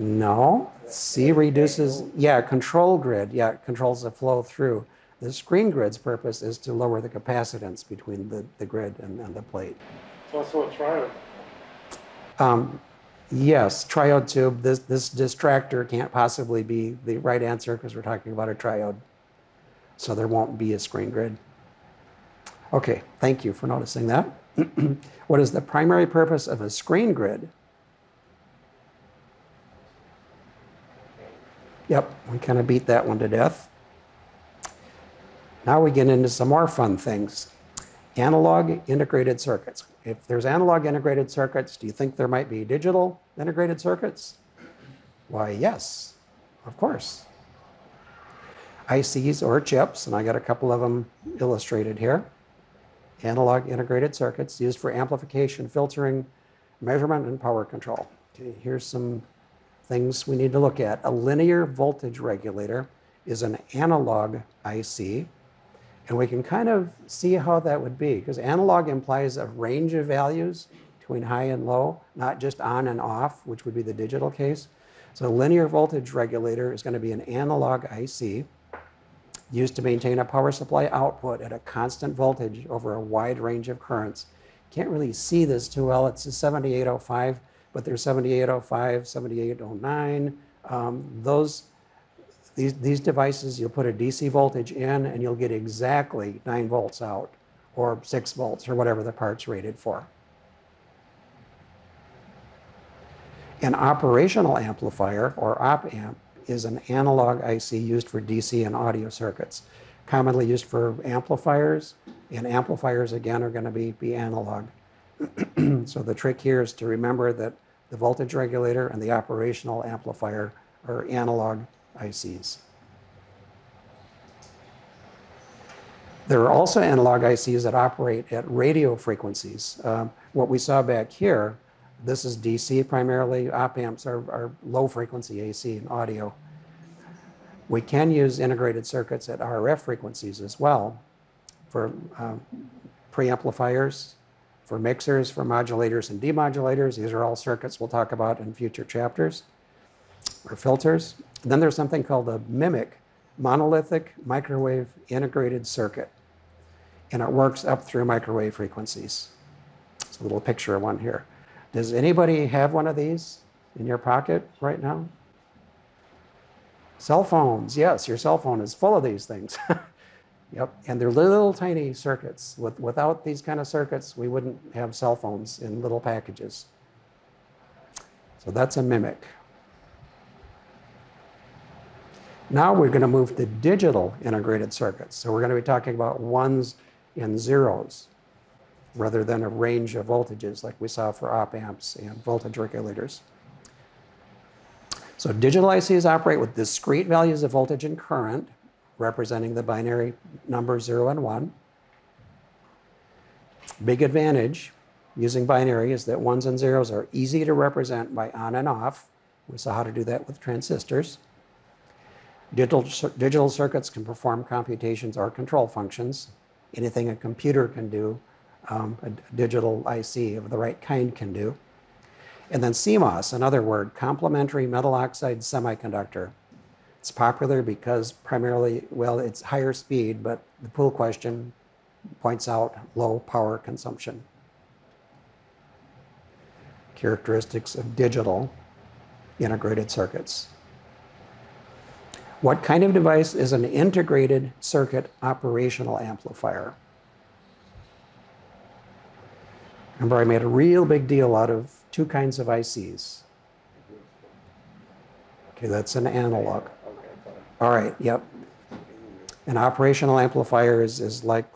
No, C reduces, yeah, control grid, yeah, it controls the flow through. The screen grid's purpose is to lower the capacitance between the grid and the plate. It's also a triode. Yes, triode tube. This distractor can't possibly be the right answer because we're talking about a triode. So there won't be a screen grid. Okay, thank you for noticing that. What is the primary purpose of a screen grid? Yep, we kind of beat that one to death. Now we get into some more fun things. Analog integrated circuits. If there's analog integrated circuits, do you think there might be digital integrated circuits? Why, yes, of course. ICs or chips, and I got a couple of them illustrated here. Analog integrated circuits used for amplification, filtering, measurement, and power control. Okay, here's some things we need to look at. A linear voltage regulator is an analog IC, and we can kind of see how that would be, because analog implies a range of values between high and low, not just on and off, which would be the digital case. So a linear voltage regulator is going to be an analog IC used to maintain a power supply output at a constant voltage over a wide range of currents. Can't really see this too well. It's a 7805, but there's 7805, 7809. These devices, you'll put a DC voltage in and you'll get exactly 9 volts out, or 6 volts, or whatever the part's rated for. An operational amplifier, or op-amp, is an analog IC used for DC and audio circuits. Commonly used for amplifiers, and amplifiers, again, are going to be analog. So the trick here is to remember that the voltage regulator and the operational amplifier are analog ICs. There are also analog ICs that operate at radio frequencies. What we saw back here, this is DC primarily. Op-amps are low frequency AC and audio. We can use integrated circuits at RF frequencies as well, for preamplifiers, for mixers, for modulators and demodulators. These are all circuits we'll talk about in future chapters, or filters. And then there's something called a MMIC, monolithic microwave integrated circuit, and it works up through microwave frequencies. It's a little picture of one here. Does anybody have one of these in your pocket right now? Cell phones, yes, your cell phone is full of these things. Yep, and they're little tiny circuits. Without these kind of circuits, we wouldn't have cell phones in little packages. So that's a MMIC. Now we're going to move to digital integrated circuits. So we're going to be talking about ones and zeros, rather than a range of voltages like we saw for op-amps and voltage regulators. So digital ICs operate with discrete values of voltage and current, representing the binary numbers 0 and 1. Big advantage using binary is that ones and zeros are easy to represent by on and off. We saw how to do that with transistors. Digital circuits can perform computations or control functions. Anything a computer can do, a digital IC of the right kind can do. And then CMOS, another word, complementary metal oxide semiconductor. It's popular because primarily, well, it's higher speed, but the pool question points out low power consumption. characteristics of digital integrated circuits. What kind of device is an integrated circuit operational amplifier? Remember, I made a real big deal out of two kinds of ICs. Okay, that's an analog. All right, yep. An operational amplifier is like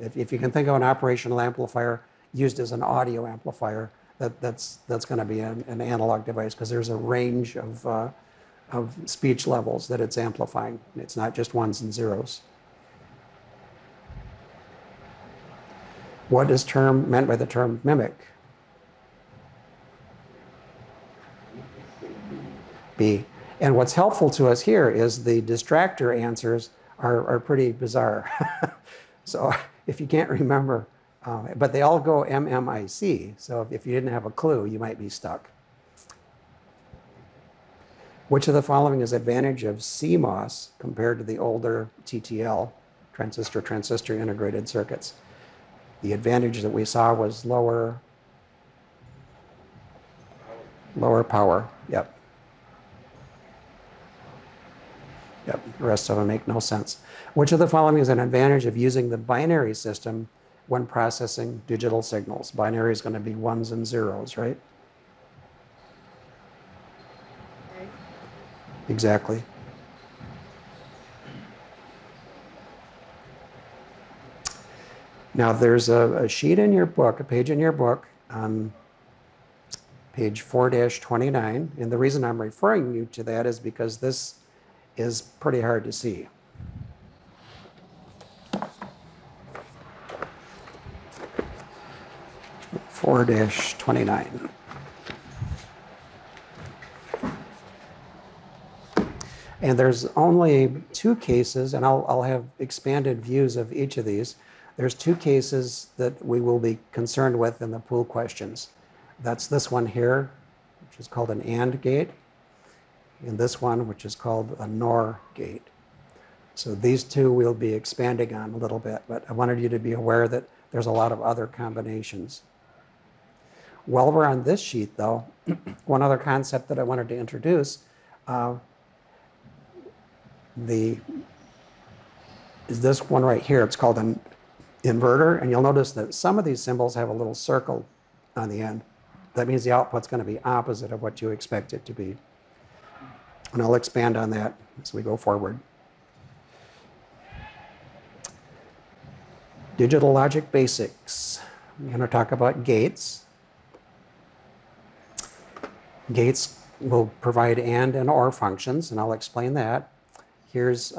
if you can think of an operational amplifier used as an audio amplifier, that's going to be an analog device, because there's a range of speech levels that it's amplifying. It's not just ones and zeros. What is meant by the term mimic? B. And what's helpful to us here is the distractor answers are pretty bizarre. So if you can't remember, but they all go MMIC. So if you didn't have a clue, you might be stuck. Which of the following is advantage of CMOS compared to the older TTL, transistor-transistor integrated circuits? The advantage that we saw was lower power, yep. Yep, the rest of them make no sense. Which of the following is an advantage of using the binary system when processing digital signals? Binary is going to be ones and zeros, right? Exactly. Now there's a sheet in your book, a page in your book, page 4-29, and the reason I'm referring you to that is because this is pretty hard to see. (4-29). And there's only two cases, and I'll have expanded views of each of these. There's two cases that we will be concerned with in the pool questions. That's this one here, which is called an AND gate, and this one, which is called a NOR gate. So these two we'll be expanding on a little bit, but I wanted you to be aware that there's a lot of other combinations. While we're on this sheet, though, one other concept that I wanted to introduce, is this one right here. It's called an inverter, and you'll notice that some of these symbols have a little circle on the end. That means the output's going to be opposite of what you expect it to be. And I'll expand on that as we go forward. Digital logic basics. I'm going to talk about gates. Gates will provide AND and OR functions, and I'll explain that. Here's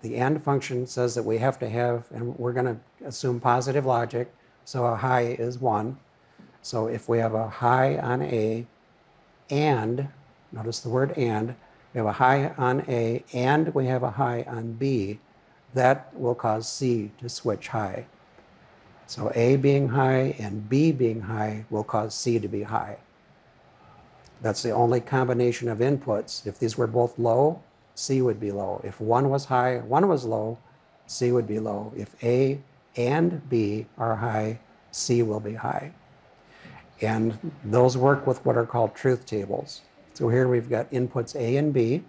the AND function says that we have to have, and we're going to assume positive logic, so a high is 1. So if we have a high on A and, notice the word and, we have a high on A and we have a high on B, that will cause C to switch high. So A being high and B being high will cause C to be high. That's the only combination of inputs. If these were both low, C would be low. If one was high, one was low, C would be low. If A and B are high, C will be high. And those work with what are called truth tables. So here we've got inputs A and B,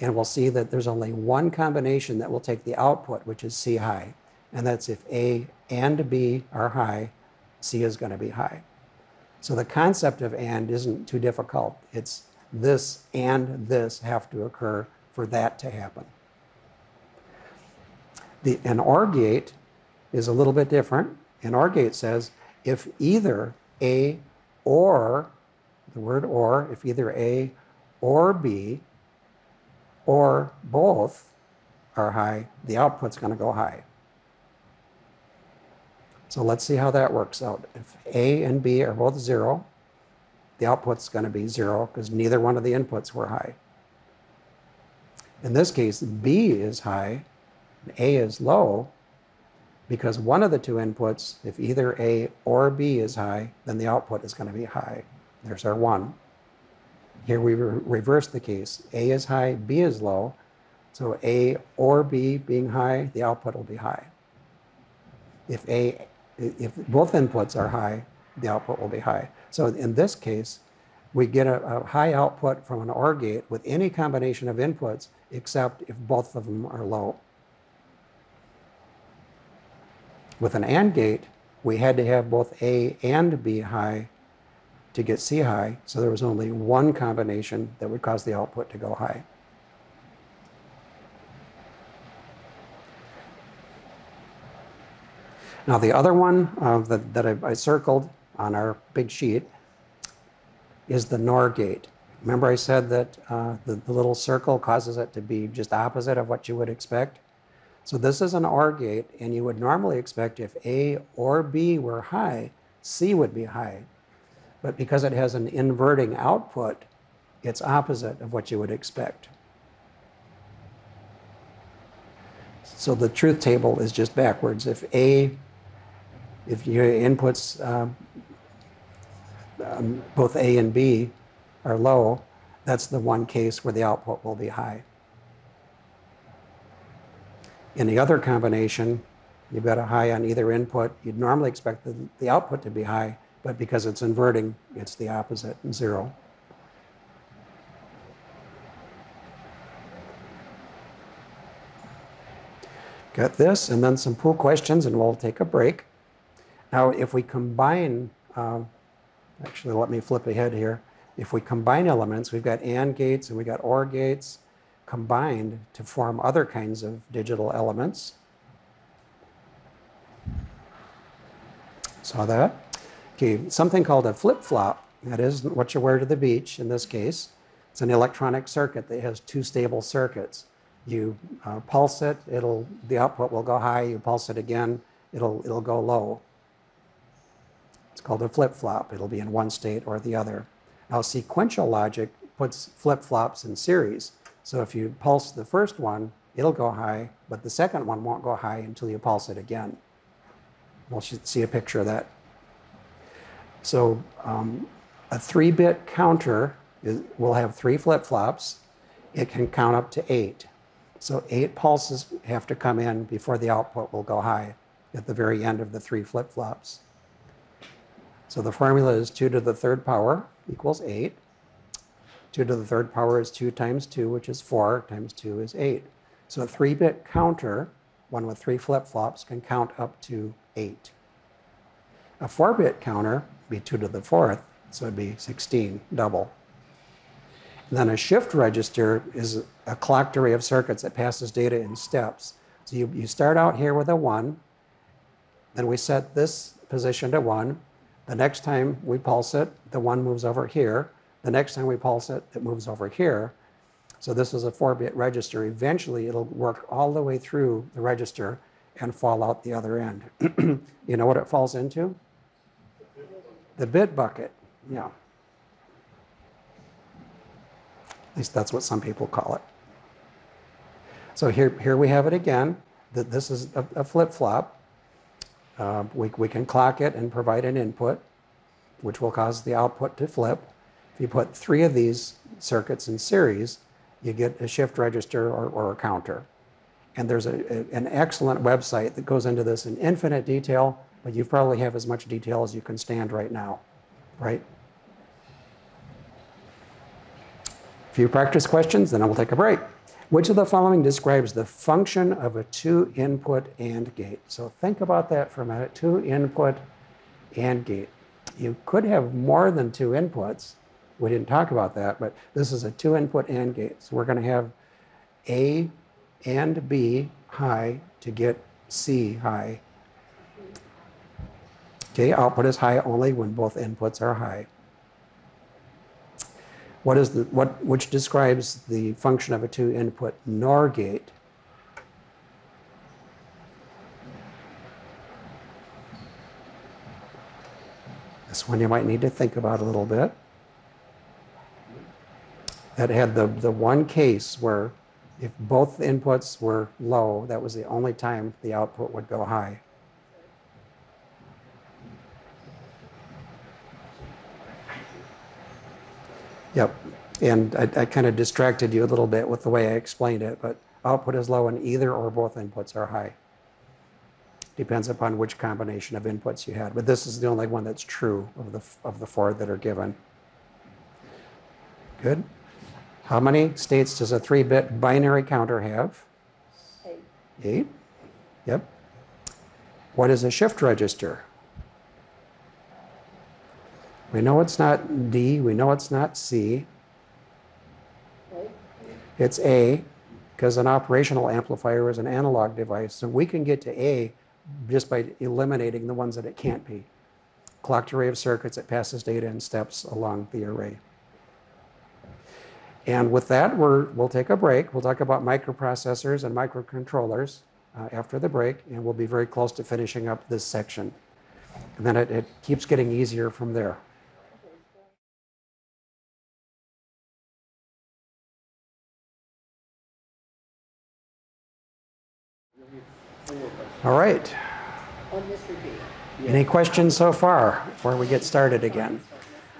and we'll see that there's only one combination that will take the output, which is C high. And that's if A and B are high, C is going to be high. So the concept of AND isn't too difficult. It's this and this have to occur for that to happen. An OR gate is a little bit different. An OR gate says if either A or, the word or, if either A or B or both are high, the output's going to go high. So let's see how that works out. If A and B are both 0, the output's going to be 0 because neither one of the inputs were high. In this case, B is high and A is low because one of the two inputs, if either A or B is high, then the output is going to be high. There's our 1. Here we reverse the case. A is high, B is low. So A or B being high, the output will be high. If both inputs are high, the output will be high. So in this case, we get a high output from an OR gate with any combination of inputs, except if both of them are low. With an AND gate, we had to have both A and B high to get C high, so there was only one combination that would cause the output to go high. Now the other one that I circled on our big sheet is the NOR gate. Remember I said that the little circle causes it to be just opposite of what you would expect? So this is an OR gate, and you would normally expect if A or B were high, C would be high. But because it has an inverting output, it's opposite of what you would expect. So the truth table is just backwards. If your inputs, both A and B are low, that's the one case where the output will be high. In the other combination, you've got a high on either input. You'd normally expect the output to be high, but because it's inverting, it's the opposite, zero. Got this, and then some pool questions, and we'll take a break. Now, if we combine, actually, let me flip ahead here. If we combine elements, we've got AND gates and we got OR gates combined to form other kinds of digital elements. Saw that? Okay, something called a flip-flop. That is what you wear to the beach in this case. It's an electronic circuit that has two stable circuits. You pulse it, the output will go high. You pulse it again, it'll go low. It's called a flip-flop. It'll be in one state or the other. Now, sequential logic puts flip-flops in series. So if you pulse the first one, it'll go high, but the second one won't go high until you pulse it again. We'll see a picture of that. So a 3-bit counter will have 3 flip-flops. It can count up to 8. So 8 pulses have to come in before the output will go high at the very end of the 3 flip-flops. So the formula is 2 to the 3rd power equals 8. 2 to the 3rd power is 2 times 2, which is 4 times 2 is 8. So a 3-bit counter, one with 3 flip-flops, can count up to 8. A 4-bit counter would be 2 to the 4th, so it'd be 16, double. And then a shift register is a clocked array of circuits that passes data in steps. So you start out here with a 1, then we set this position to 1. The next time we pulse it, the 1 moves over here. The next time we pulse it, it moves over here. So this is a 4-bit register. Eventually, it'll work all the way through the register and fall out the other end. You know what it falls into? The bit bucket, yeah. At least that's what some people call it. So here we have it again. This is a flip-flop. We can clock it and provide an input, which will cause the output to flip. If you put 3 of these circuits in series, you get a shift register or a counter. And there's an excellent website that goes into this in infinite detail, but you probably have as much detail as you can stand right now, right? A few practice questions, then I will take a break. Which of the following describes the function of a 2-input AND gate? So think about that for a minute, 2-input AND gate. You could have more than 2 inputs. We didn't talk about that, but this is a 2-input AND gate. So we're going to have A and B high to get C high. Okay, output is high only when both inputs are high. Which describes the function of a 2-input NOR gate? This one you might need to think about a little bit. That had the one case where if both inputs were low, that was the only time the output would go high. Yep, and I kind of distracted you a little bit with the way I explained it, but output is low when either or both inputs are high. depends upon which combination of inputs you had. But this is the only one that's true of the four that are given. Good. How many states does a 3-bit binary counter have? 8. 8. Yep. What is a shift register? We know it's not D. We know it's not C. It's A, because an operational amplifier is an analog device. So we can get to A just by eliminating the ones that it can't be. Clocked array of circuits, it passes data in steps along the array. And with that, we'll take a break. We'll talk about microprocessors and microcontrollers after the break, and we'll be very close to finishing up this section. And then it keeps getting easier from there. All right. Any questions so far before we get started again?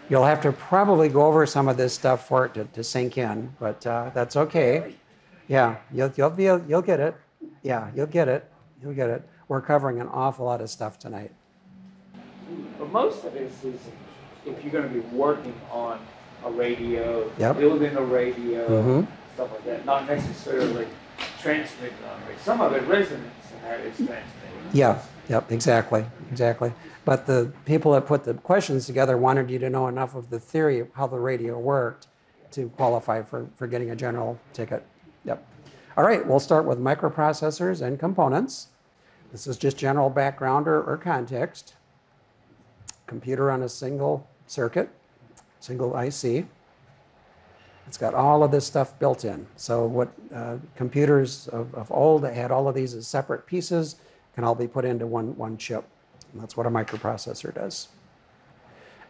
You'll have to probably go over some of this stuff for it to sink in, but that's okay. Yeah, you'll get it. Yeah, you'll get it. You'll get it. We're covering an awful lot of stuff tonight. But most of this is if you're going to be working on a radio, yep, building a radio, mm-hmm, stuff like that, not necessarily transmitting on radio. Some of it resonates. Yeah, yep, exactly, exactly. But the people that put the questions together wanted you to know enough of the theory of how the radio worked to qualify for getting a general ticket. Yep. All right, we'll start with microprocessors and components. This is just general background or context. Computer on a single circuit, single IC. It's got all of this stuff built in. So what computers of old that had all of these as separate pieces can all be put into one chip. And that's what a microprocessor does.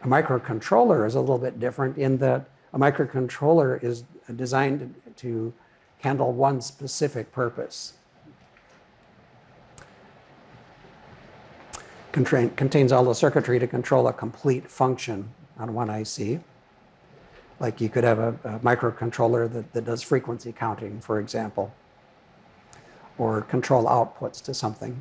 A microcontroller is a little bit different in that a microcontroller is designed to handle one specific purpose. Contains all the circuitry to control a complete function on one IC. Like you could have a microcontroller that does frequency counting, for example, or control outputs to something.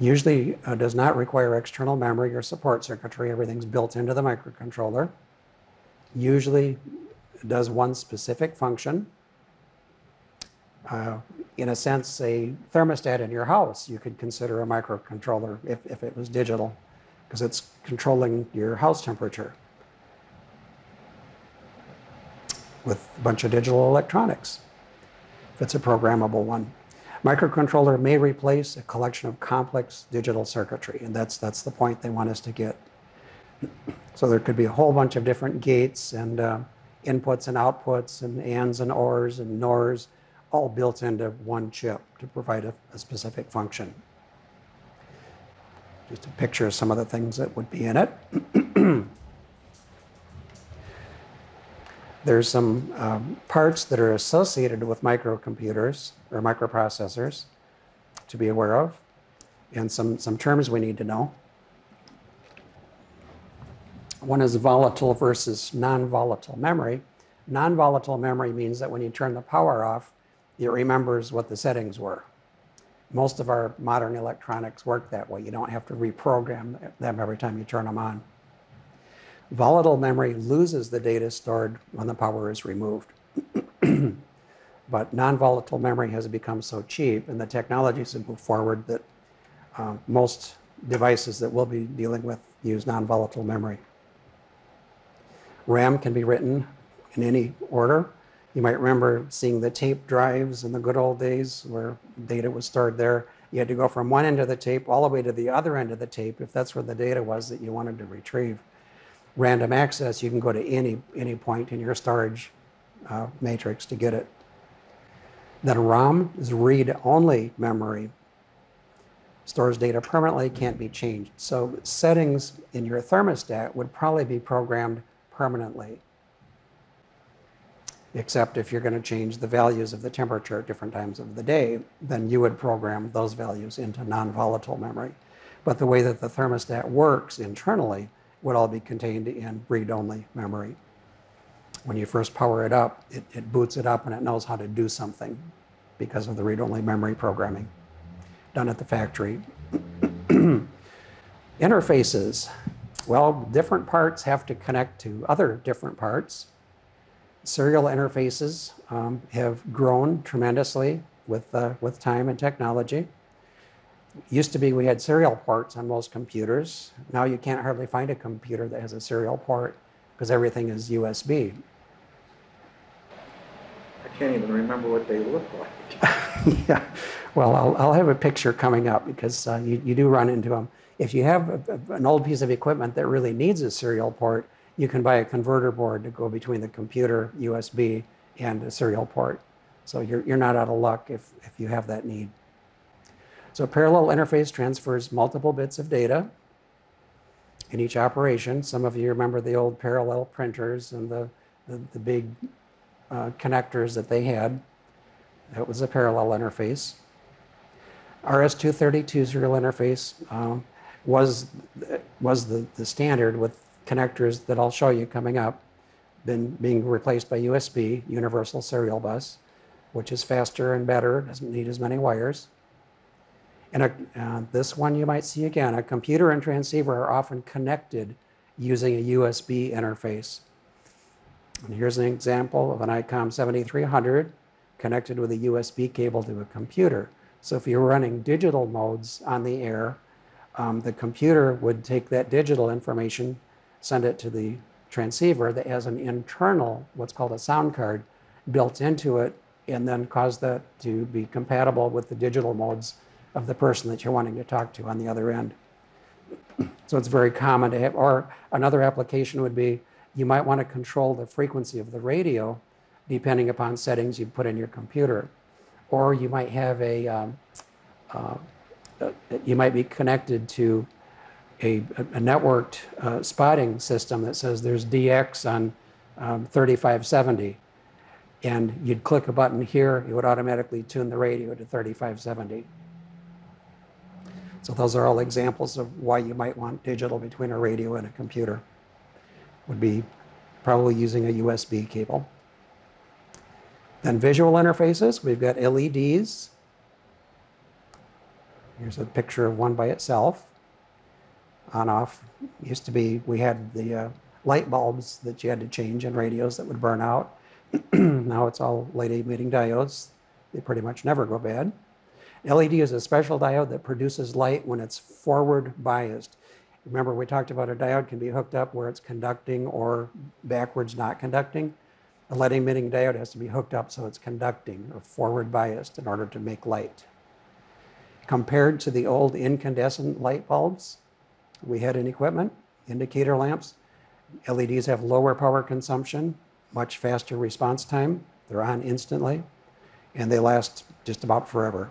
Usually does not require external memory or support circuitry. Everything's built into the microcontroller. Usually does one specific function. In a sense, a thermostat in your house, you could consider a microcontroller if it was digital, because it's controlling your house temperature. With a bunch of digital electronics, if it's a programmable one. Microcontroller may replace a collection of complex digital circuitry, and that's the point they want us to get. So there could be a whole bunch of different gates and inputs and outputs and ands and ors and nors, all built into one chip to provide a specific function. Just a picture of some of the things that would be in it. There's some parts that are associated with microcomputers or microprocessors to be aware of, and some terms we need to know. One is volatile versus non-volatile memory. Non-volatile memory means that when you turn the power off, it remembers what the settings were. Most of our modern electronics work that way. You don't have to reprogram them every time you turn them on. Volatile memory loses the data stored when the power is removed. But non-volatile memory has become so cheap and the technologies have moved forward that most devices that we'll be dealing with use non-volatile memory. RAM can be written in any order. You might remember seeing the tape drives in the good old days where data was stored there. You had to go from one end of the tape all the way to the other end of the tape if that's where the data was that you wanted to retrieve. Random access, you can go to any point in your storage matrix to get it. Then ROM is read-only memory. Stores data permanently, can't be changed. So settings in your thermostat would probably be programmed permanently, except if you're going to change the values of the temperature at different times of the day, then you would program those values into non-volatile memory. But the way that the thermostat works internally would all be contained in read-only memory. When you first power it up, it boots it up and it knows how to do something because of the read-only memory programming. done at the factory. Interfaces. Well, different parts have to connect to other different parts. Serial interfaces have grown tremendously with time and technology. Used to be we had serial ports on most computers. Now you can't hardly find a computer that has a serial port because everything is USB. I can't even remember what they look like. Yeah, well, I'll have a picture coming up because you do run into them. If you have an old piece of equipment that really needs a serial port, you can buy a converter board to go between the computer, USB, and a serial port. So you're not out of luck if you have that need. So parallel interface transfers multiple bits of data in each operation. Some of you remember the old parallel printers and the big connectors that they had. That was a parallel interface. RS-232 serial interface was the standard with connectors that I'll show you coming up, then being replaced by USB, Universal Serial Bus, which is faster and better, doesn't need as many wires. And this one you might see again, a computer and transceiver are often connected using a USB interface. And here's an example of an ICOM 7300 connected with a USB cable to a computer. So if you're running digital modes on the air, the computer would take that digital information, send it to the transceiver that has an internal, what's called a sound card, built into it, and then cause that to be compatible with the digital modes of the person that you're wanting to talk to on the other end. So it's very common to have, or another application would be, you might want to control the frequency of the radio depending upon settings you put in your computer. Or you might have a, you might be connected to a networked spotting system that says there's DX on 3570. And you'd click a button here, it would automatically tune the radio to 3570. So those are all examples of why you might want digital between a radio and a computer. Would be probably using a USB cable. Then visual interfaces, we've got LEDs. Here's a picture of one by itself. On, off. Used to be we had the light bulbs that you had to change in radios that would burn out. Now it's all light emitting diodes. They pretty much never go bad. LED is a special diode that produces light when it's forward biased. Remember we talked about a diode can be hooked up where it's conducting or backwards not conducting. A light emitting diode has to be hooked up so it's conducting or forward biased in order to make light. Compared to the old incandescent light bulbs we had in equipment, indicator lamps, LEDs have lower power consumption, much faster response time, they're on instantly, and they last just about forever.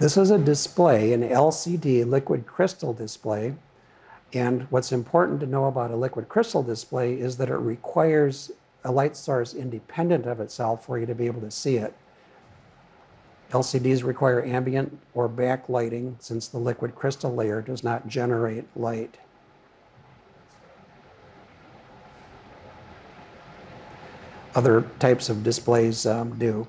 This is a display, an LCD liquid crystal display. And what's important to know about a liquid crystal display is that it requires a light source independent of itself for you to be able to see it. LCDs require ambient or backlighting since the liquid crystal layer does not generate light. Other types of displays do.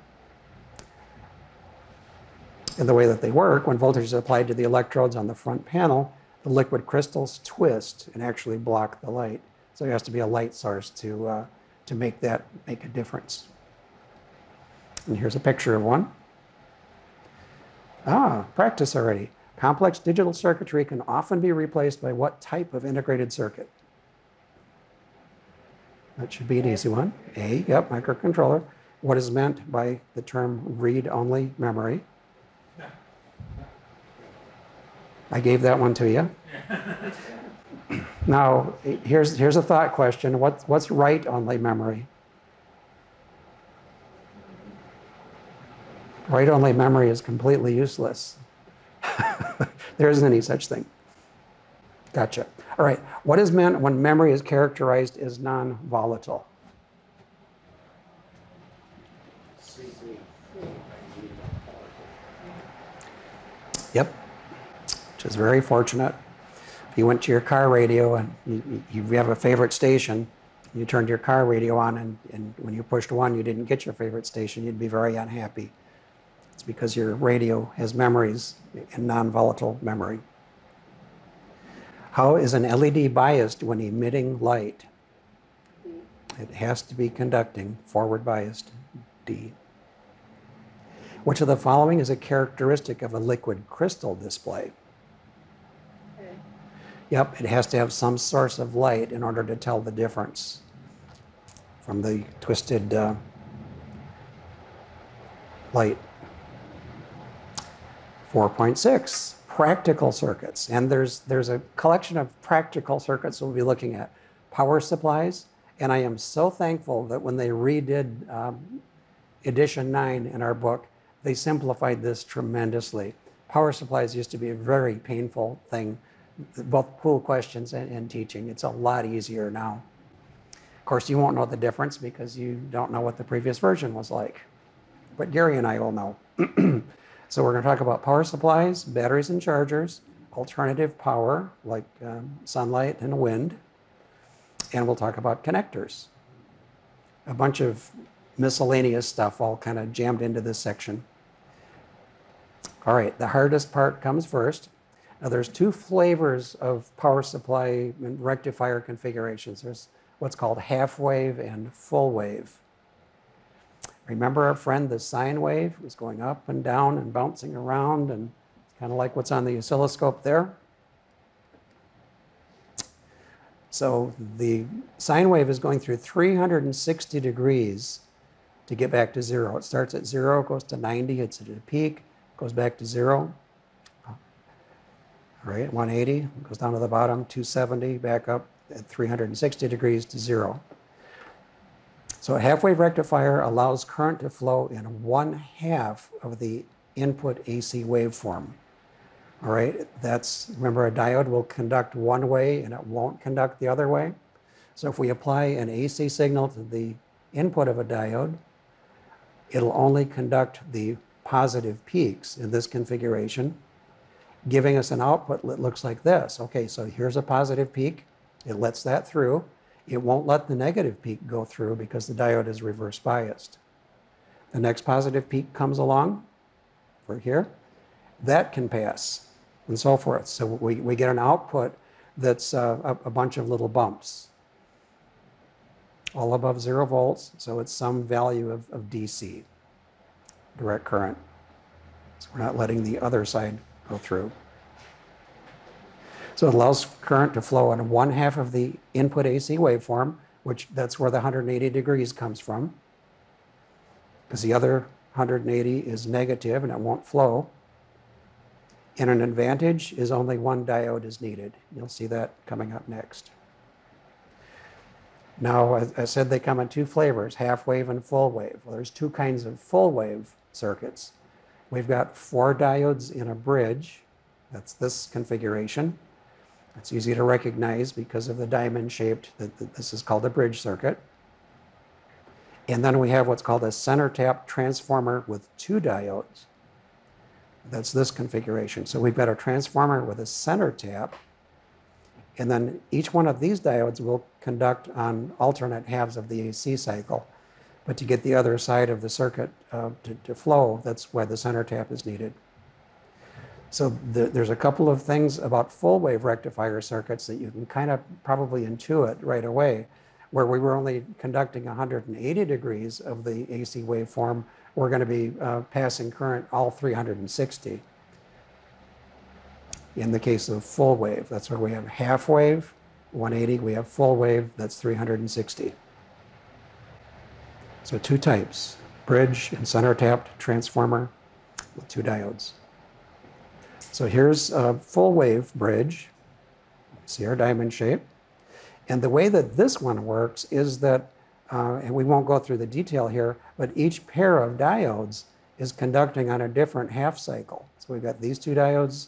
And the way that they work, when voltage is applied to the electrodes on the front panel, the liquid crystals twist and actually block the light. So there has to be a light source to make that make a difference. And here's a picture of one. Ah, practice already. Complex digital circuitry can often be replaced by what type of integrated circuit? That should be an easy one. A, yep, microcontroller. What is meant by the term read-only memory? I gave that one to you. Now, here's a thought question. What's write-only memory? Write-only memory is completely useless. There isn't any such thing. Gotcha. All right, what is meant when memory is characterized as non-volatile? Yep. Which is very fortunate. If you went to your car radio and you have a favorite station, you turned your car radio on and when you pushed one, you didn't get your favorite station, you'd be very unhappy. because your radio has memories and non-volatile memory. How is an LED biased when emitting light? It has to be conducting, forward biased, D. Which of the following is a characteristic of a liquid crystal display? Yep, it has to have some source of light in order to tell the difference from the twisted light. 4.6, practical circuits. And there's a collection of practical circuits we'll be looking at. Power supplies, and I am so thankful that when they redid edition 9 in our book, they simplified this tremendously. Power supplies used to be a very painful thing, both cool questions and teaching. It's a lot easier now. Of course, you won't know the difference because you don't know what the previous version was like. But Gary and I will know. So we're going to talk about power supplies, batteries and chargers, alternative power like sunlight and wind, and we'll talk about connectors. A bunch of miscellaneous stuff all kind of jammed into this section. All right, the hardest part comes first. Now there's two flavors of power supply and rectifier configurations. There's what's called half wave and full wave. Remember our friend, the sine wave was going up and down and bouncing around, and it's kind of like what's on the oscilloscope there. So the sine wave is going through 360 degrees to get back to zero. It starts at zero, goes to 90, hits it at a peak, goes back to zero. All right, 180, goes down to the bottom, 270, back up at 360 degrees to zero. So a half-wave rectifier allows current to flow in one half of the input AC waveform. All right, that's, remember a diode will conduct one way and it won't conduct the other way. So if we apply an AC signal to the input of a diode, it'll only conduct the positive peaks in this configuration, giving us an output that looks like this. Okay, so here's a positive peak. It lets that through. It won't let the negative peak go through because the diode is reverse biased. The next positive peak comes along over here. That can pass and so forth. So we get an output that's a bunch of little bumps, all above 0 volts. So it's some value of DC, direct current. So we're not letting the other side go through. So it allows current to flow in one half of the input AC waveform, which that's where the 180 degrees comes from, because the other 180 is negative and it won't flow. And an advantage is only one diode is needed. You'll see that coming up next. Now, I said they come in two flavors, half wave and full wave. Well, there's two kinds of full wave circuits. We've got 4 diodes in a bridge. That's this configuration. It's easy to recognize because of the diamond shaped, that this is called a bridge circuit. And then we have what's called a center tap transformer with 2 diodes. That's this configuration. So we've got a transformer with a center tap, and then each one of these diodes will conduct on alternate halves of the AC cycle. But to get the other side of the circuit to flow, that's why the center tap is needed. So there's a couple of things about full wave rectifier circuits that you can kind of probably intuit right away, where we were only conducting 180 degrees of the AC waveform, we're going to be passing current all 360. In the case of full wave, that's where we have half wave, 180, we have full wave, that's 360. So two types, bridge and center tapped transformer with 2 diodes. So here's a full wave bridge, see our diamond shape. And the way that this one works is that, and we won't go through the detail here, but each pair of diodes is conducting on a different half cycle. So we've got these 2 diodes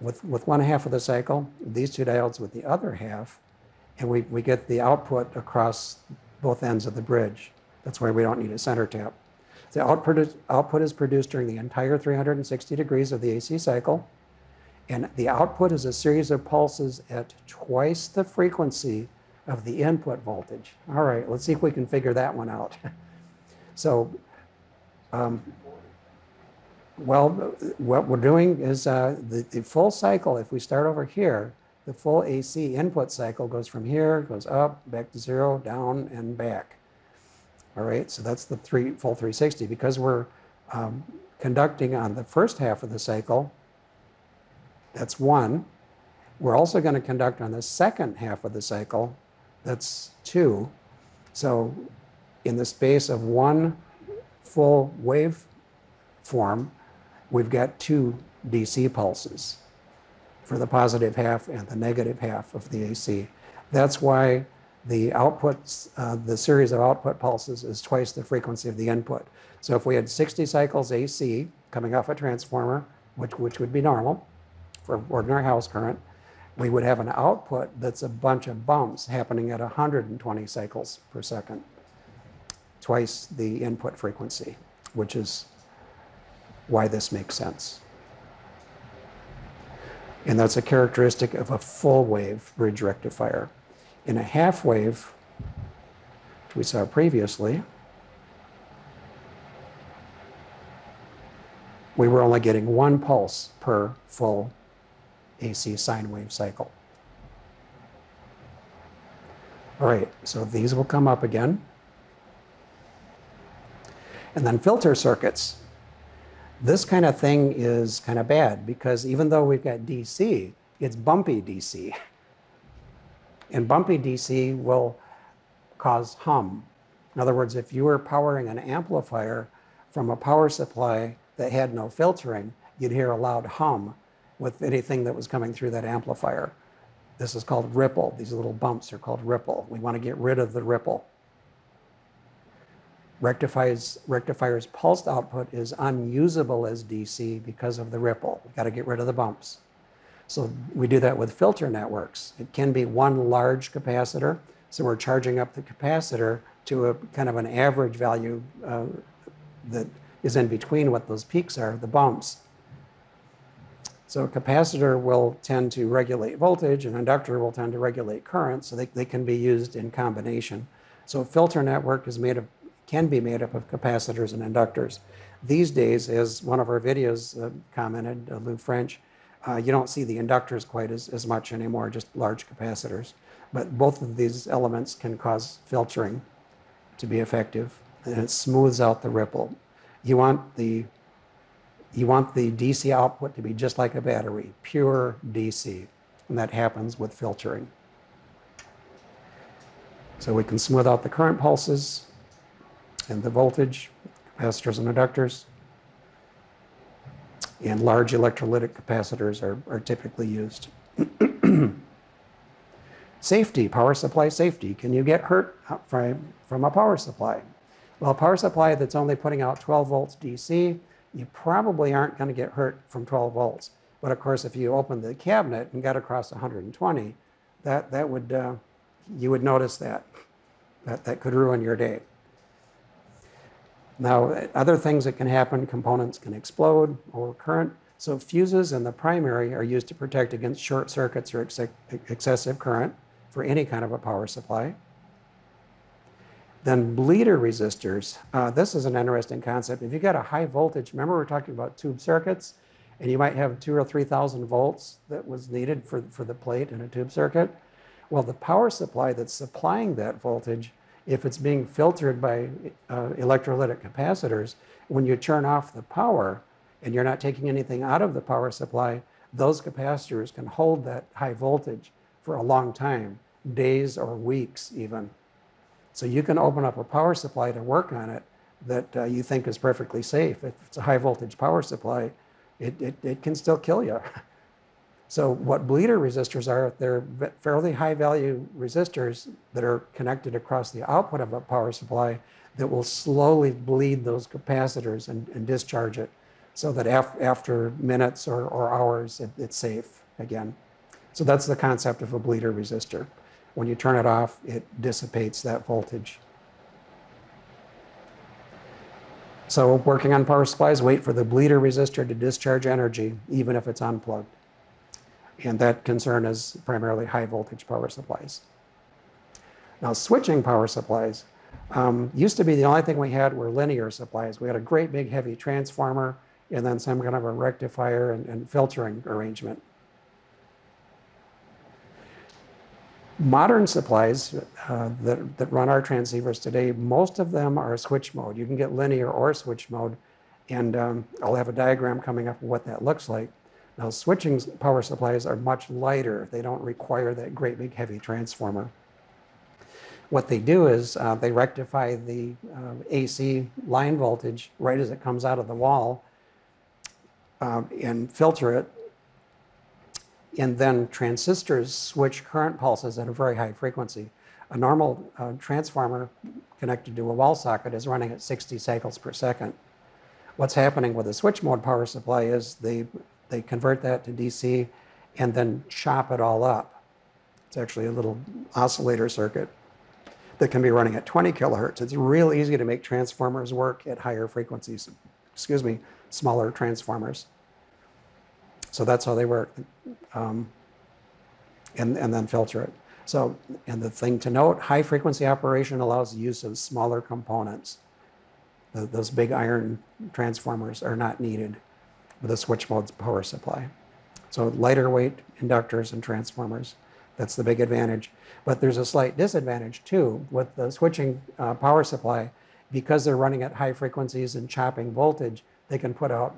with one half of the cycle, these 2 diodes with the other half, and we get the output across both ends of the bridge. That's why we don't need a center tap. The output is produced during the entire 360 degrees of the AC cycle, and the output is a series of pulses at twice the frequency of the input voltage. All right, let's see if we can figure that one out. So Well, what we're doing is the full cycle. If we start over here, the full AC input cycle goes from here, goes up, back to zero, down, and back. All right, so that's the full 360. Because we're conducting on the first half of the cycle, that's one. We're also going to conduct on the second half of the cycle, that's two. So in the space of one full wave form, we've got two DC pulses for the positive half and the negative half of the AC. That's why the outputs, the series of output pulses is twice the frequency of the input. So if we had 60 cycles AC coming off a transformer, which would be normal for ordinary house current, we would have an output that's a bunch of bumps happening at 120 cycles per second, twice the input frequency, which is why this makes sense. And that's a characteristic of a full wave bridge rectifier. In a half wave, which we saw previously, we were only getting one pulse per full AC sine wave cycle. All right, so these will come up again. And then filter circuits. This kind of thing is kind of bad because even though we've got DC, it's bumpy DC. And bumpy DC will cause hum. In other words, if you were powering an amplifier from a power supply that had no filtering, you'd hear a loud hum with anything that was coming through that amplifier. This is called ripple. These little bumps are called ripple. We want to get rid of the ripple. Rectifier's pulsed output is unusable as DC because of the ripple. We've got to get rid of the bumps. So we do that with filter networks. It can be one large capacitor, so we're charging up the capacitor to a kind of an average value that is in between what those peaks are, the bumps. So a capacitor will tend to regulate voltage, an inductor will tend to regulate current, so they can be used in combination. So a filter network is made of can be made up of capacitors and inductors. These days, as one of our videos commented, Lou French, you don't see the inductors quite as much anymore, just large capacitors. But both of these elements can cause filtering to be effective, and it smooths out the ripple. You want the DC output to be just like a battery, pure DC, and that happens with filtering. So we can smooth out the current pulses and the voltage, capacitors and inductors. And large electrolytic capacitors are typically used. Safety, power supply safety. Can you get hurt from a power supply? Well, a power supply that's only putting out 12 volts DC, you probably aren't going to get hurt from 12 volts. But of course, if you open the cabinet and got across 120, that would, you would notice that could ruin your day. Now, other things that can happen, components can explode, overcurrent. So fuses in the primary are used to protect against short circuits or excessive current for any kind of a power supply. Then bleeder resistors. This is an interesting concept. If you've got a high voltage, remember we're talking about tube circuits, and you might have 2,000 or 3,000 volts that was needed for the plate in a tube circuit. Well, the power supply that's supplying that voltage, if it's being filtered by electrolytic capacitors, when you turn off the power and you're not taking anything out of the power supply, those capacitors can hold that high voltage for a long time, days or weeks even. So you can open up a power supply to work on it that you think is perfectly safe. If it's a high voltage power supply, it can still kill you. So what bleeder resistors are, they're fairly high value resistors that are connected across the output of a power supply that will slowly bleed those capacitors and discharge it so that after minutes or hours, it's safe again. So that's the concept of a bleeder resistor. When you turn it off, it dissipates that voltage. So working on power supplies, wait for the bleeder resistor to discharge energy, even if it's unplugged. And that concern is primarily high voltage power supplies. Now, switching power supplies used to be the only thing we had were linear supplies. We had a great big heavy transformer and then some kind of a rectifier and filtering arrangement. Modern supplies that run our transceivers today, most of them are switch mode. You can get linear or switch mode, and I'll have a diagram coming up of what that looks like. Now, switching power supplies are much lighter. They don't require that great big heavy transformer. What they do is they rectify the AC line voltage right as it comes out of the wall and filter it. And then transistors switch current pulses at a very high frequency. A normal transformer connected to a wall socket is running at 60 cycles per second. What's happening with a switch mode power supply is they convert that to DC and then chop it all up. It's actually a little oscillator circuit that can be running at 20 kilohertz. It's real easy to make transformers work at higher frequencies, excuse me, smaller transformers. So that's how they work, and then filter it. So, and the thing to note, high frequency operation allows the use of smaller components. Those big iron transformers are not needed with a switch mode power supply. So lighter weight inductors and transformers, that's the big advantage. But there's a slight disadvantage too with the switching power supply. Because they're running at high frequencies and chopping voltage, they can put out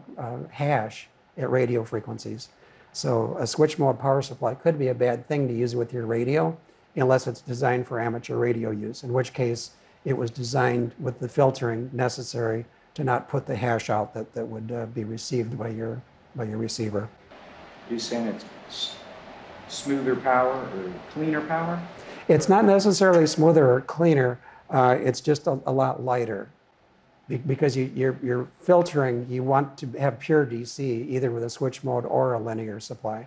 hash at radio frequencies. So a switch mode power supply could be a bad thing to use with your radio unless it's designed for amateur radio use, in which case it was designed with the filtering necessary to not put the hash out that would be received by your receiver. You're saying it's smoother power or cleaner power? It's not necessarily smoother or cleaner, it's just a lot lighter. Because you're filtering, you want to have pure DC, either with a switch mode or a linear supply.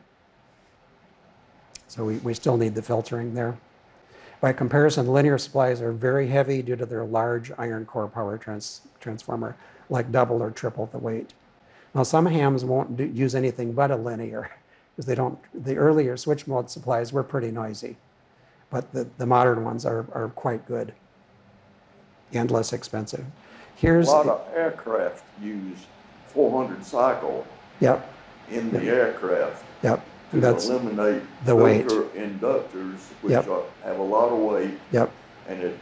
So we still need the filtering there. By comparison, linear supplies are very heavy due to their large iron core power transformer, like double or triple the weight. Now, some hams won't use anything but a linear, because they don't. The earlier switch mode supplies were pretty noisy, but the modern ones are quite good and less expensive. Here's a lot of aircraft use 400 cycle in the aircraft to eliminate the weight inductors, which have a lot of weight, and it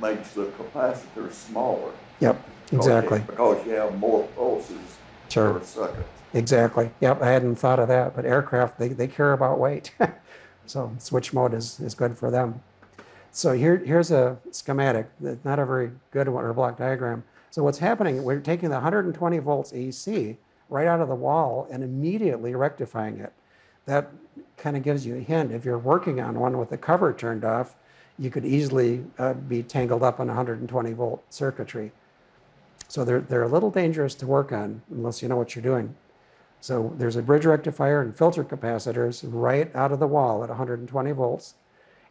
makes the capacitor smaller. Exactly. Because you have more pulses per second. Exactly. I hadn't thought of that, but aircraft, they care about weight. So switch mode is good for them. So here's a schematic, not a very good one, or a block diagram. So what's happening, we're taking the 120 volts AC right out of the wall and immediately rectifying it. That kind of gives you a hint. If you're working on one with the cover turned off, you could easily be tangled up in 120 volt circuitry. So they're a little dangerous to work on unless you know what you're doing. So there's a bridge rectifier and filter capacitors right out of the wall at 120 volts.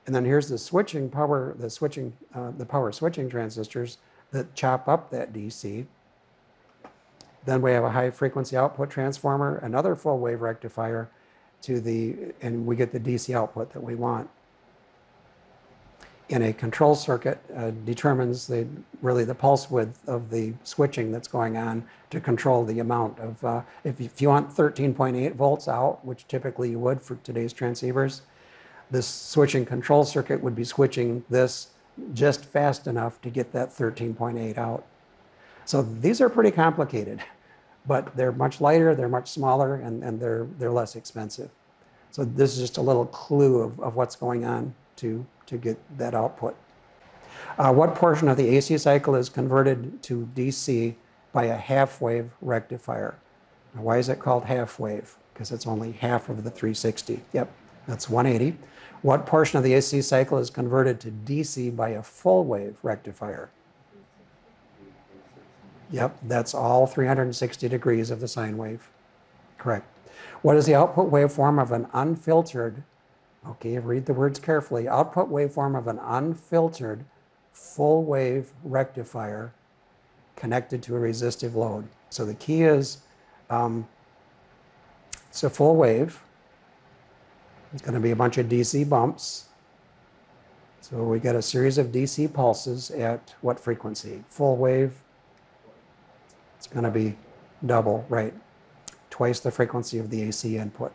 And then here's the switching power, the power switching transistors that chop up that DC. Then we have a high frequency output transformer, another full wave rectifier, and we get the DC output that we want. And a control circuit determines really the pulse width of the switching that's going on to control the amount of. If you want 13.8 volts out, which typically you would for today's transceivers, this switching control circuit would be switching this just fast enough to get that 13.8 out. So these are pretty complicated, but they're much lighter, they're much smaller, and they're less expensive. So this is just a little clue of what's going on to get that output. What portion of the AC cycle is converted to DC by a half-wave rectifier? Now, why is it called half-wave? Because it's only half of the 360. That's 180. What portion of the AC cycle is converted to DC by a full wave rectifier? That's all 360 degrees of the sine wave. Correct. What is the output waveform of an unfiltered, read the words carefully, output waveform of an unfiltered full wave rectifier connected to a resistive load? So the key is, it's a full wave. It's going to be a bunch of DC bumps. So we get a series of DC pulses at what frequency? Full wave. It's going to be double, right? Twice the frequency of the AC input,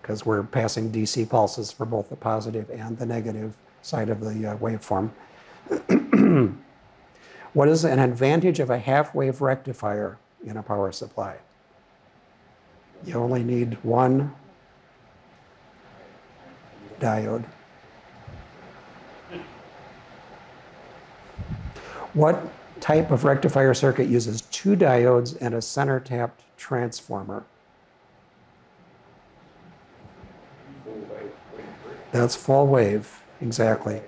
because we're passing DC pulses for both the positive and the negative side of the waveform. What is an advantage of a half-wave rectifier in a power supply? You only need one diode. What type of rectifier circuit uses two diodes and a center-tapped transformer? That's full wave, exactly.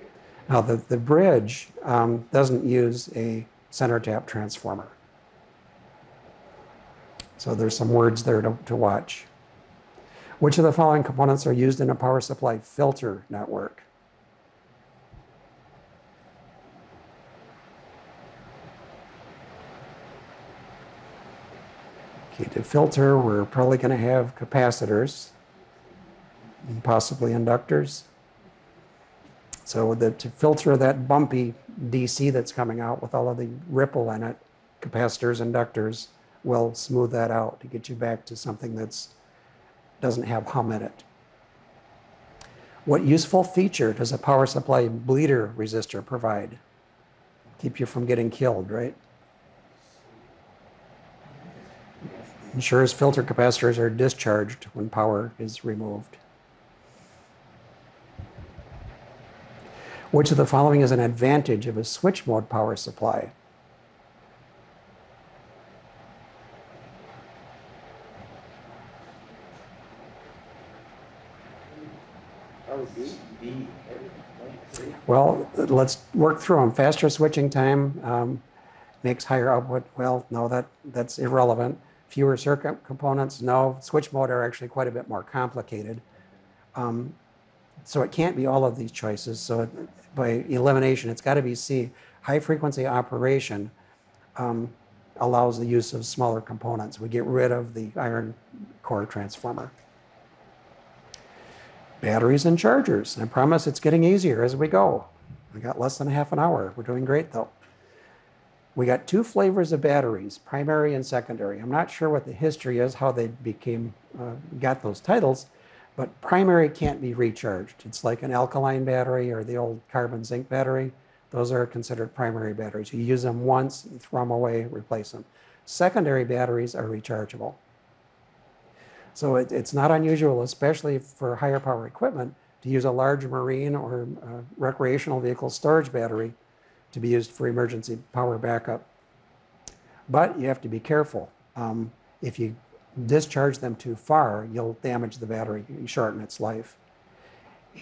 Now, the bridge doesn't use a center-tapped transformer. So there's some words there to watch. Which of the following components are used in a power supply filter network? Okay, to filter, we're probably going to have capacitors and possibly inductors. So to filter that bumpy DC that's coming out with all of the ripple in it, capacitors, inductors will smooth that out to get you back to something that doesn't have hum in it. What useful feature does a power supply bleeder resistor provide? Keep you from getting killed, right? Ensures filter capacitors are discharged when power is removed. Which of the following is an advantage of a switch mode power supply? Well, let's work through them. Faster switching time makes higher output. Well, no, that's irrelevant. Fewer circuit components, no. Switch mode are actually quite a bit more complicated. So it can't be all of these choices. So by elimination, it's got to be C. High frequency operation allows the use of smaller components. We get rid of the iron core transformer. Batteries and chargers. I promise it's getting easier as we go. We got less than half an hour. We're doing great though. We got two flavors of batteries, primary and secondary. I'm not sure what the history is, how they became, got those titles. But primary can't be recharged. It's like an alkaline battery or the old carbon zinc battery. Those are considered primary batteries. You use them once, throw them away, replace them. Secondary batteries are rechargeable. So it's not unusual, especially for higher power equipment, to use a large marine or recreational vehicle storage battery to be used for emergency power backup. But you have to be careful. If you discharge them too far, you'll damage the battery, you shorten its life.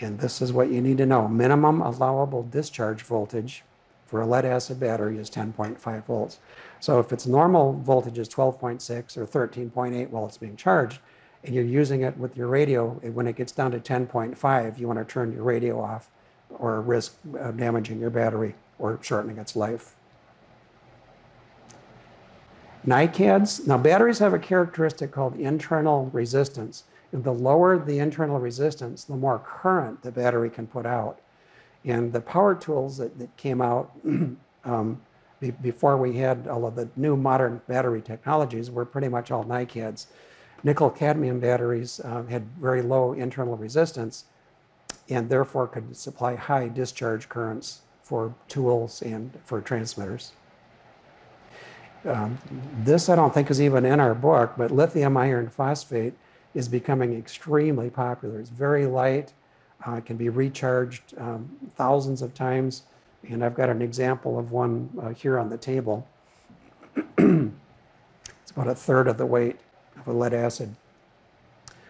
And this is what you need to know. Minimum allowable discharge voltage for a lead-acid battery is 10.5 volts. So if its normal voltage is 12.6 or 13.8 while it's being charged, and you're using it with your radio, and when it gets down to 10.5, you want to turn your radio off or risk damaging your battery or shortening its life. NiCads. Now, batteries have a characteristic called internal resistance. And the lower the internal resistance, the more current the battery can put out. And the power tools that came out before we had all of the new modern battery technologies were pretty much all NiCads. Nickel-cadmium batteries had very low internal resistance and therefore could supply high discharge currents for tools and for transmitters. This I don't think is even in our book, but lithium iron phosphate is becoming extremely popular. It's very light, it can be recharged thousands of times, and I've got an example of one here on the table. It's about a third of the weight of a lead acid.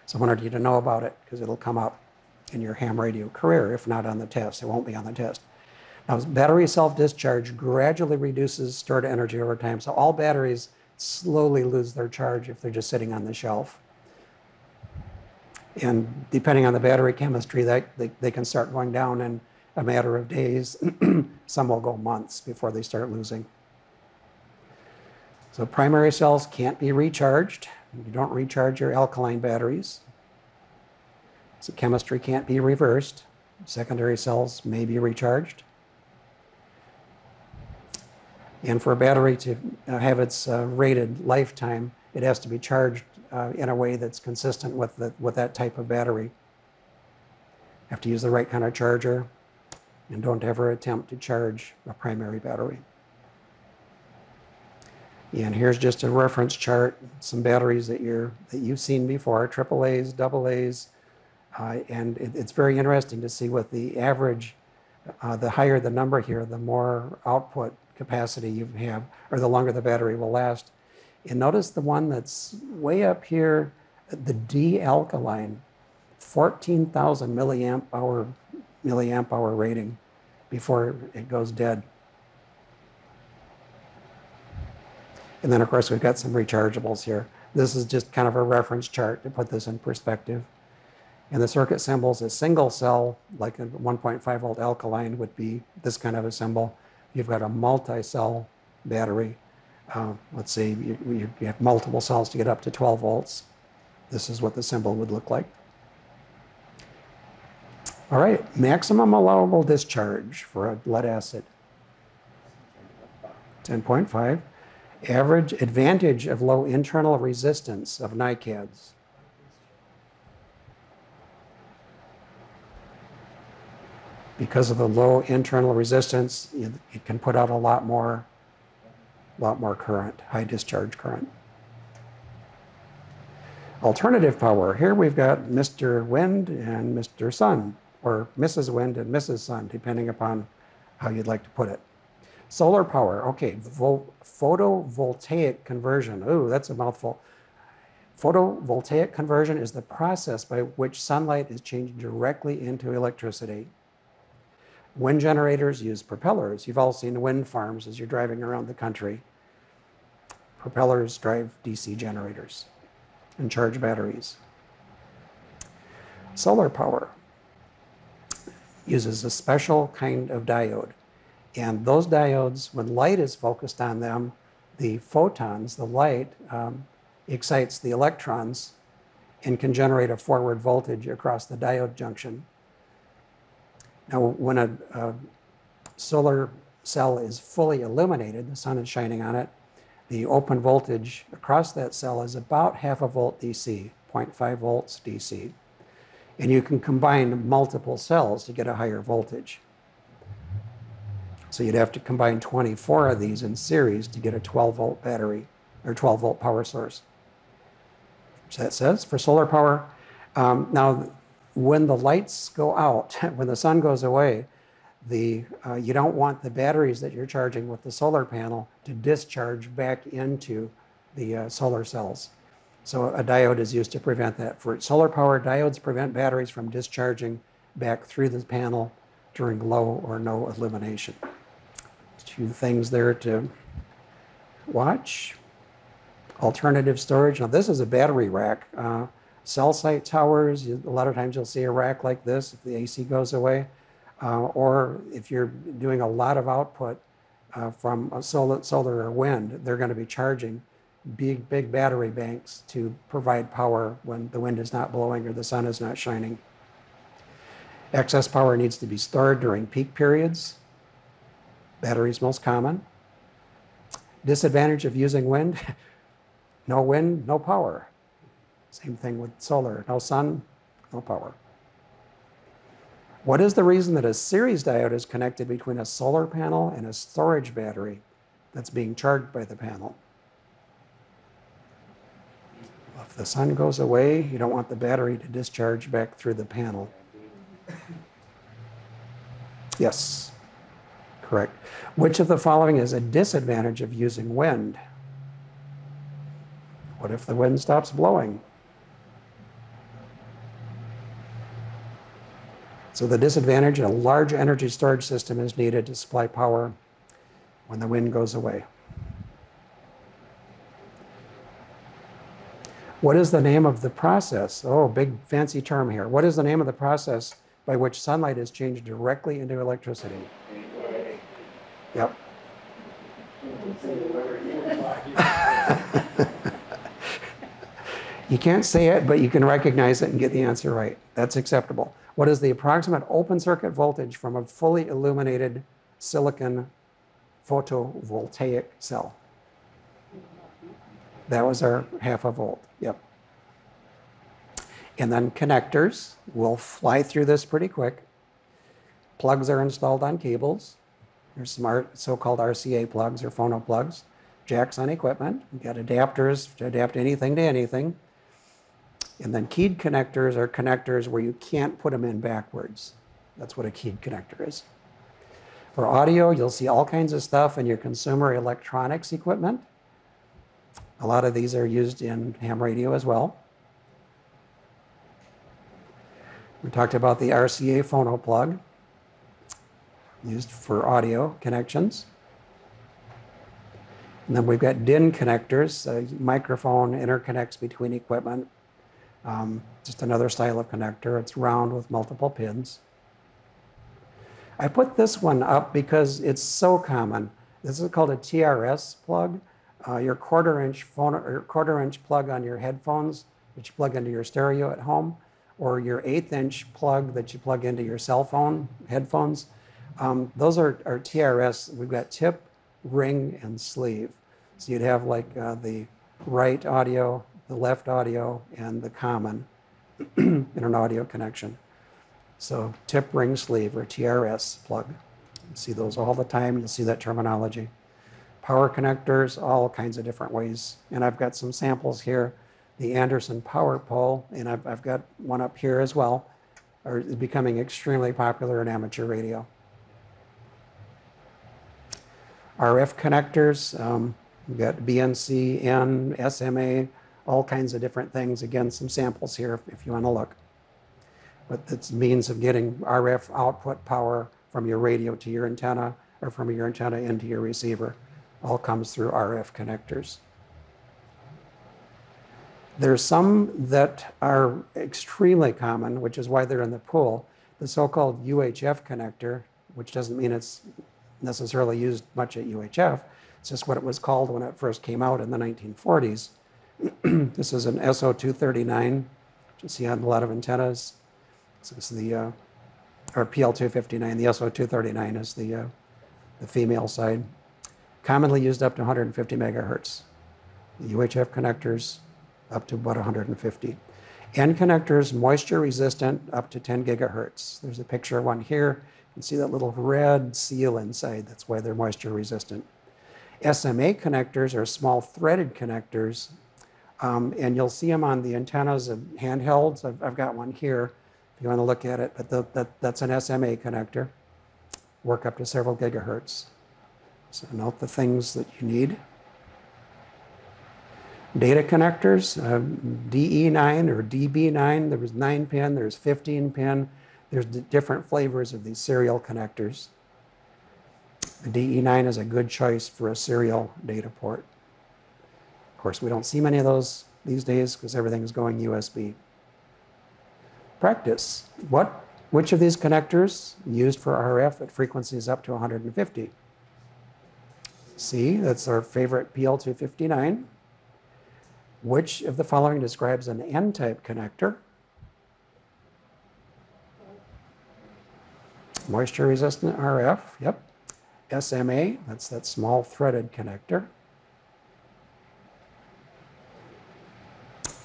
So I wanted you to know about it because it'll come up in your ham radio career, if not on the test. It won't be on the test. Now, battery self-discharge gradually reduces stored energy over time. So all batteries slowly lose their charge if they're just sitting on the shelf. And depending on the battery chemistry, they can start going down in a matter of days. Some will go months before they start losing. So primary cells can't be recharged. You don't recharge your alkaline batteries. So chemistry can't be reversed. Secondary cells may be recharged. And for a battery to have its rated lifetime, it has to be charged in a way that's consistent with, with that type of battery. Have to use the right kind of charger, and don't ever attempt to charge a primary battery. And here's just a reference chart, some batteries that, you've seen before, AAAs, AA's, and it's very interesting to see what the average, the higher the number here, the more output capacity you have, or the longer the battery will last. And notice the one that's way up here, the D-alkaline, 14,000 milliamp hour rating before it goes dead. And then, of course, we've got some rechargeables here. This is just kind of a reference chart to put this in perspective. And the circuit symbols, a single cell, like a 1.5 volt alkaline would be this kind of a symbol. You've got a multi-cell battery. Let's see, you have multiple cells to get up to 12 volts. This is what the symbol would look like. All right, maximum allowable discharge for a lead acid, 10.5. Average advantage of low internal resistance of NiCads. Because of the low internal resistance, it can put out a lot more current, high discharge current. Alternative power. Here we've got Mr. Wind and Mr. Sun, or Mrs. Wind and Mrs. Sun, depending upon how you'd like to put it. Solar power, okay, photovoltaic conversion. Ooh, that's a mouthful. Photovoltaic conversion is the process by which sunlight is changed directly into electricity. Wind generators use propellers. You've all seen wind farms as you're driving around the country. Propellers drive DC generators and charge batteries. Solar power uses a special kind of diode. And those diodes, when light is focused on them, the photons, the light, excites the electrons and can generate a forward voltage across the diode junction. Now, when a solar cell is fully illuminated, the sun is shining on it, the open voltage across that cell is about 0.5 volt DC, 0.5 volts DC. And you can combine multiple cells to get a higher voltage. So you'd have to combine 24 of these in series to get a 12 volt battery or 12 volt power source. So that says for solar power. Now, when the lights go out, when the sun goes away, you don't want the batteries that you're charging with the solar panel to discharge back into the solar cells. So a diode is used to prevent that. For solar power, diodes prevent batteries from discharging back through the panel during low or no illumination. Two things there to watch. Alternative storage. Now, this is a battery rack. Cell site towers, a lot of times you'll see a rack like this if the AC goes away. Or if you're doing a lot of output from a solar or wind, they're going to be charging big battery banks to provide power when the wind is not blowing or the sun is not shining. Excess power needs to be stored during peak periods. Batteries most common. Disadvantage of using wind. No wind, no power. Same thing with solar. No sun, no power. What is the reason that a series diode is connected between a solar panel and a storage battery that's being charged by the panel? Well, if the sun goes away, you don't want the battery to discharge back through the panel. Yes, correct. Which of the following is a disadvantage of using wind? What if the wind stops blowing? So the disadvantage, a large energy storage system is needed to supply power when the wind goes away. What is the name of the process? Oh, big fancy term here. What is the name of the process by which sunlight is changed directly into electricity? Yep. You can't say it, but you can recognize it and get the answer right. That's acceptable. What is the approximate open circuit voltage from a fully illuminated silicon photovoltaic cell. That was our 0.5 volt, yep. And then connectors. We'll fly through this pretty quick. Plugs are installed on cables. They're smart so-called RCA plugs or phono plugs. Jacks on equipment. You've got adapters to adapt anything to anything. And then keyed connectors are connectors where you can't put them in backwards. That's what a keyed connector is. For audio, you'll see all kinds of stuff in your consumer electronics equipment. A lot of these are used in ham radio as well. We talked about the RCA phono plug used for audio connections. And then we've got DIN connectors, microphone interconnects between equipment. Just another style of connector. It's round with multiple pins. I put this one up because it's so common. This is called a TRS plug. Your quarter-inch phone or quarter-inch plug on your headphones, which you plug into your stereo at home, or your 1/8-inch plug that you plug into your cell phone headphones. Those are TRS. We've got tip, ring, and sleeve. So you'd have like the right audio, the left audio, and the common in an audio connection. So tip, ring, sleeve, or TRS plug. You see those all the time. You'll see that terminology. Power connectors, all kinds of different ways. And I've got some samples here. The Anderson power pole, and I've got one up here as well, are becoming extremely popular in amateur radio. RF connectors, we've got BNC, N, SMA, all kinds of different things. Again, some samples here if you want to look. But it's means of getting RF output power from your radio to your antenna, or from your antenna into your receiver. All comes through RF connectors. There's some that are extremely common, which is why they're in the pool. The so-called UHF connector, which doesn't mean it's necessarily used much at UHF. It's just what it was called when it first came out in the 1940s. This is an SO239, which you see on a lot of antennas. This is the, or PL259, the SO239 is the female side. Commonly used up to 150 megahertz. The UHF connectors, up to about 150. N connectors, moisture resistant, up to 10 gigahertz. There's a picture of one here. You can see that little red seal inside. That's why they're moisture resistant. SMA connectors are small threaded connectors, and you'll see them on the antennas of handhelds. I've got one here if you want to look at it, but that's an SMA connector. Work up to several gigahertz. So note the things that you need. Data connectors, DE9 or DB9, there was 9-pin, there's 15-pin, there's different flavors of these serial connectors. The DE9 is a good choice for a serial data port. Of course, we don't see many of those these days because everything is going USB. Practice. Which of these connectors used for RF at frequencies up to 150? See, that's our favorite PL259. Which of the following describes an N-type connector? Moisture-resistant RF, yep. SMA, that's that small threaded connector.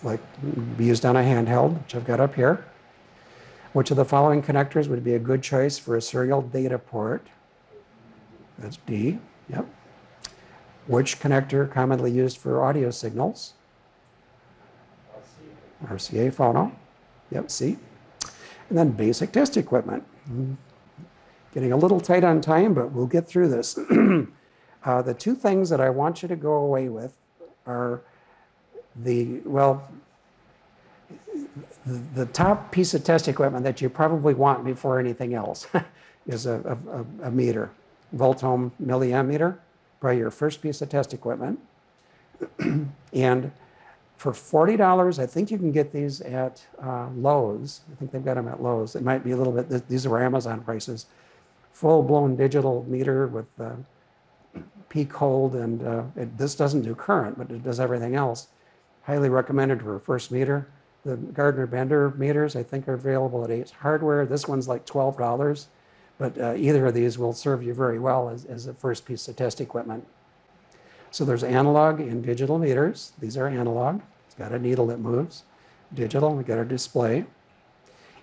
Like used on a handheld, which I've got up here. Which of the following connectors would be a good choice for a serial data port? That's D, yep. Which connector commonly used for audio signals? RCA phono, yep, C. And then basic test equipment. Getting a little tight on time, but we'll get through this. The two things that I want you to go away with are the top piece of test equipment that you probably want before anything else is a meter, volt-ohm milliammeter, probably your first piece of test equipment. And for $40, I think you can get these at Lowe's. I think they've got them at Lowe's. It might be a little bit, these are Amazon prices. Full-blown digital meter with peak hold, and this doesn't do current, but it does everything else. Highly recommended for a first meter. The Gardner Bender meters, I think, are available at Ace Hardware. This one's like $12, But either of these will serve you very well as a first piece of test equipment. So there's analog and digital meters. These are analog. It's got a needle that moves. Digital, we got a display.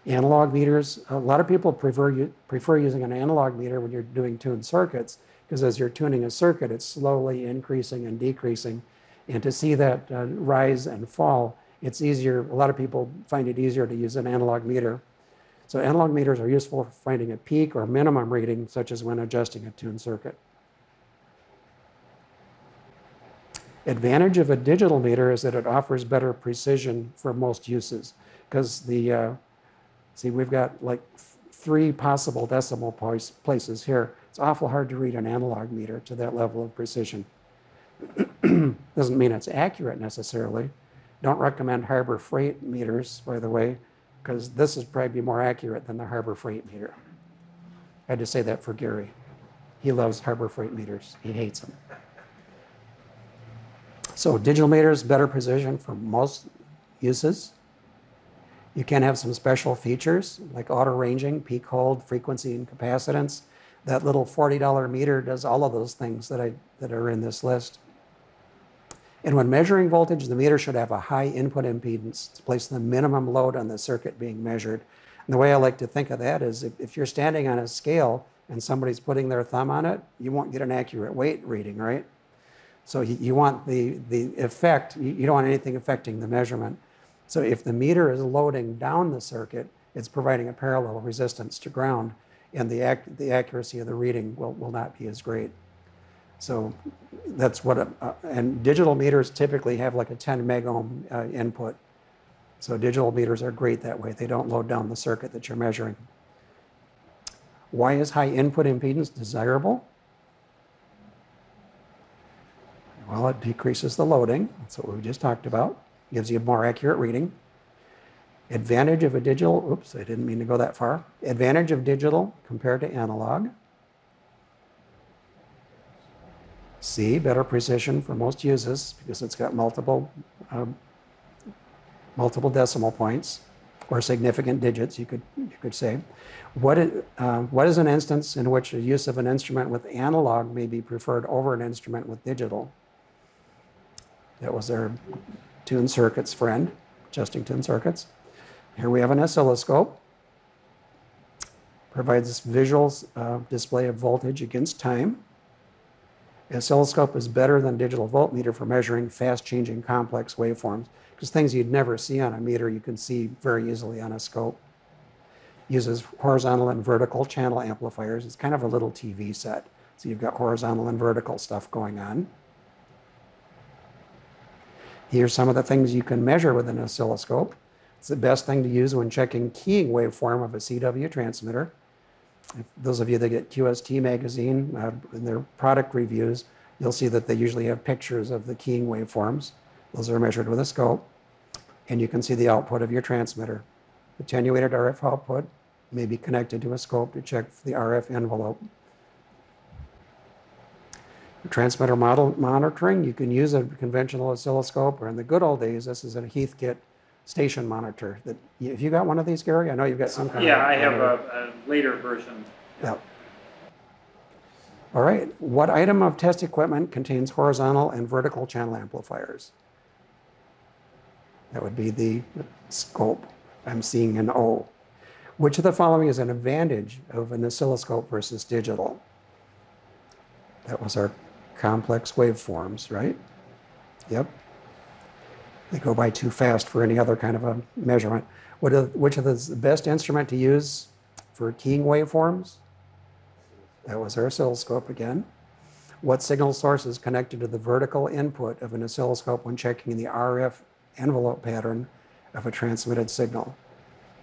Analog meters, a lot of people prefer using an analog meter when you're doing tuned circuits, because as you're tuning a circuit, it's slowly increasing and decreasing. And to see that rise and fall, it's easier. A lot of people find it easier to use an analog meter. So analog meters are useful for finding a peak or minimum reading, such as when adjusting a tuned circuit. Advantage of a digital meter is that it offers better precision for most uses, because the, see, we've got like three possible decimal places here. It's awful hard to read an analog meter to that level of precision. Doesn't mean it's accurate necessarily. Don't recommend Harbor Freight meters, by the way, because this is probably more accurate than the Harbor Freight meter. I had to say that for Gary. He loves Harbor Freight meters. He hates them. So digital meters, better precision for most uses. You can have some special features like auto ranging, peak hold, frequency and capacitance. That little $40 meter does all of those things that are in this list. And when measuring voltage, the meter should have a high input impedance to place the minimum load on the circuit being measured. And the way I like to think of that is if you're standing on a scale and somebody's putting their thumb on it, you won't get an accurate weight reading, right? So you want the effect, you don't want anything affecting the measurement. So if the meter is loading down the circuit, it's providing a parallel resistance to ground, and the accuracy of the reading will not be as great. So that's what, and digital meters typically have like a 10 megohm input. So digital meters are great that way. They don't load down the circuit that you're measuring. Why is high input impedance desirable? Well, it decreases the loading. That's what we just talked about. Gives you a more accurate reading. Advantage of a digital, oops, I didn't mean to go that far. Advantage of digital compared to analog. C, better precision for most uses because it's got multiple decimal points or significant digits, you could say. What is an instance in which the use of an instrument with analog may be preferred over an instrument with digital? That was our tuned circuits friend, adjusting tuned circuits. Here we have an oscilloscope. Provides this visual display of voltage against time. The oscilloscope is better than digital voltmeter for measuring fast-changing complex waveforms, because things you'd never see on a meter you can see very easily on a scope. Uses horizontal and vertical channel amplifiers. It's kind of a little TV set, so you've got horizontal and vertical stuff going on. Here's some of the things you can measure with an oscilloscope. It's the best thing to use when checking keying waveform of a CW transmitter. If those of you that get QST magazine in their product reviews, you'll see that they usually have pictures of the keying waveforms. Those are measured with a scope, and you can see the output of your transmitter. Attenuated RF output may be connected to a scope to check the RF envelope. For transmitter model monitoring, you can use a conventional oscilloscope, or in the good old days, this is a Heathkit station monitor. That if you got one of these, Gary, I know you've got some kind. Yeah, I have a later version. Yeah. All right. What item of test equipment contains horizontal and vertical channel amplifiers? That would be the scope. I'm seeing an O. Which of the following is an advantage of an oscilloscope versus digital? That was our complex waveforms, right? Yep. They go by too fast for any other kind of a measurement. Which of the best instrument to use for keying waveforms? That was our oscilloscope again. What signal source is connected to the vertical input of an oscilloscope when checking the RF envelope pattern of a transmitted signal?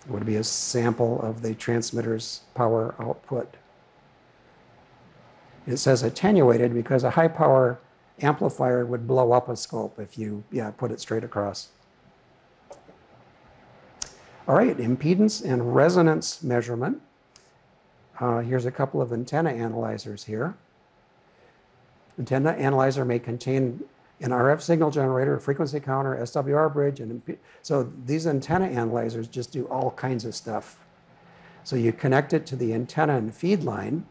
It would be a sample of the transmitter's power output. It says attenuated because a high power amplifier would blow up a scope if you put it straight across. All right, impedance and resonance measurement. Here's a couple of antenna analyzers here. Antenna analyzer may contain an RF signal generator, a frequency counter, SWR bridge, and so these antenna analyzers just do all kinds of stuff. So you connect it to the antenna and feed line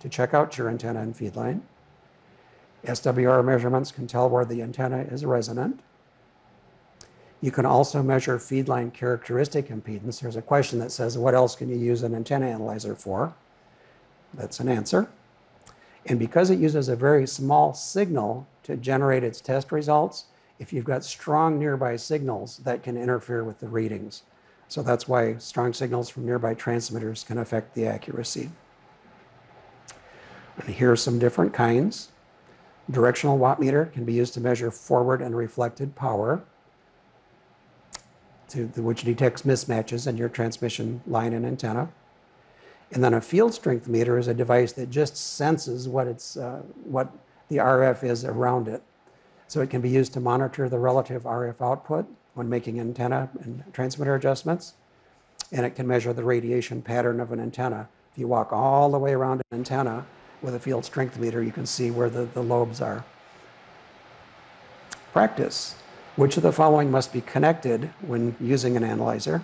to check out your antenna and feed line. SWR measurements can tell where the antenna is resonant. You can also measure feed line characteristic impedance. There's a question that says, what else can you use an antenna analyzer for? That's an answer. And because it uses a very small signal to generate its test results, if you've got strong nearby signals, that can interfere with the readings. So that's why strong signals from nearby transmitters can affect the accuracy. And here are some different kinds. Directional wattmeter can be used to measure forward and reflected power, which detects mismatches in your transmission line and antenna. And then a field strength meter is a device that just senses what the RF is around it. So it can be used to monitor the relative RF output when making antenna and transmitter adjustments. And it can measure the radiation pattern of an antenna. If you walk all the way around an antenna with a field strength meter, you can see where the lobes are. Practice. Which of the following must be connected when using an analyzer?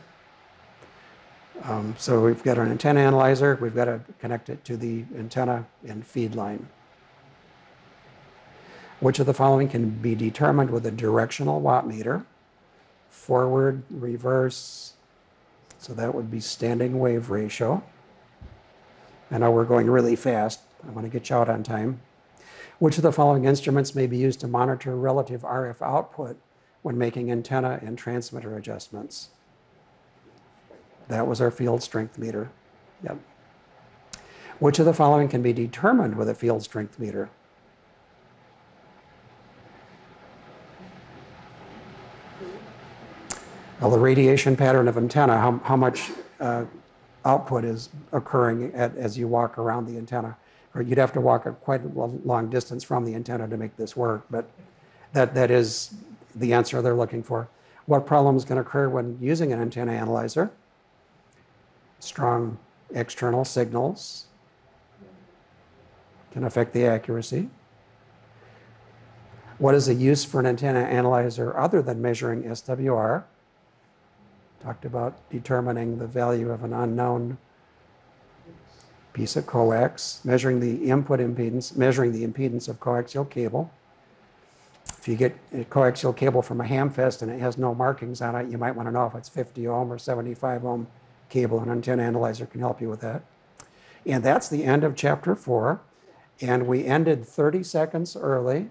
So we've got an antenna analyzer. We've got to connect it to the antenna and feed line. Which of the following can be determined with a directional wattmeter? Forward, reverse. So that would be standing wave ratio. I know we're going really fast. I want to get you out on time. Which of the following instruments may be used to monitor relative RF output when making antenna and transmitter adjustments? That was our field strength meter. Yep. Which of the following can be determined with a field strength meter? Well, the radiation pattern of antenna, how much output is occurring as you walk around the antenna. Or you'd have to walk quite a long distance from the antenna to make this work, but that is the answer they're looking for. What problems can occur when using an antenna analyzer? Strong external signals can affect the accuracy. What is the use for an antenna analyzer other than measuring SWR? Talked about determining the value of an unknown piece of coax, measuring the input impedance, measuring the impedance of coaxial cable. If you get a coaxial cable from a hamfest and it has no markings on it, you might want to know if it's 50 ohm or 75 ohm cable. An antenna analyzer can help you with that. And that's the end of chapter 4. And we ended 30 seconds early.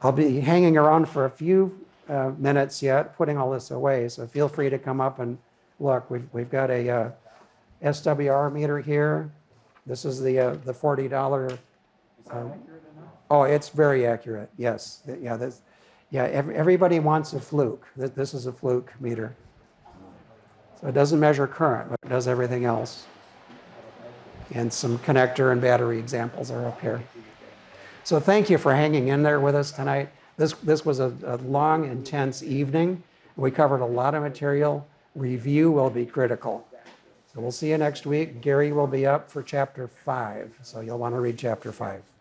I'll be hanging around for a few minutes yet, putting all this away. So feel free to come up and look. We've got a SWR meter here. This is the $40. Is that accurate enough? Oh, it's very accurate. Yes. Yeah. Everybody wants a Fluke. This is a Fluke meter. So it doesn't measure current, but it does everything else. And some connector and battery examples are up here. So thank you for hanging in there with us tonight. This was a long, intense evening. We covered a lot of material. Review will be critical. So we'll see you next week. Gary will be up for chapter 5, so you'll want to read chapter 5.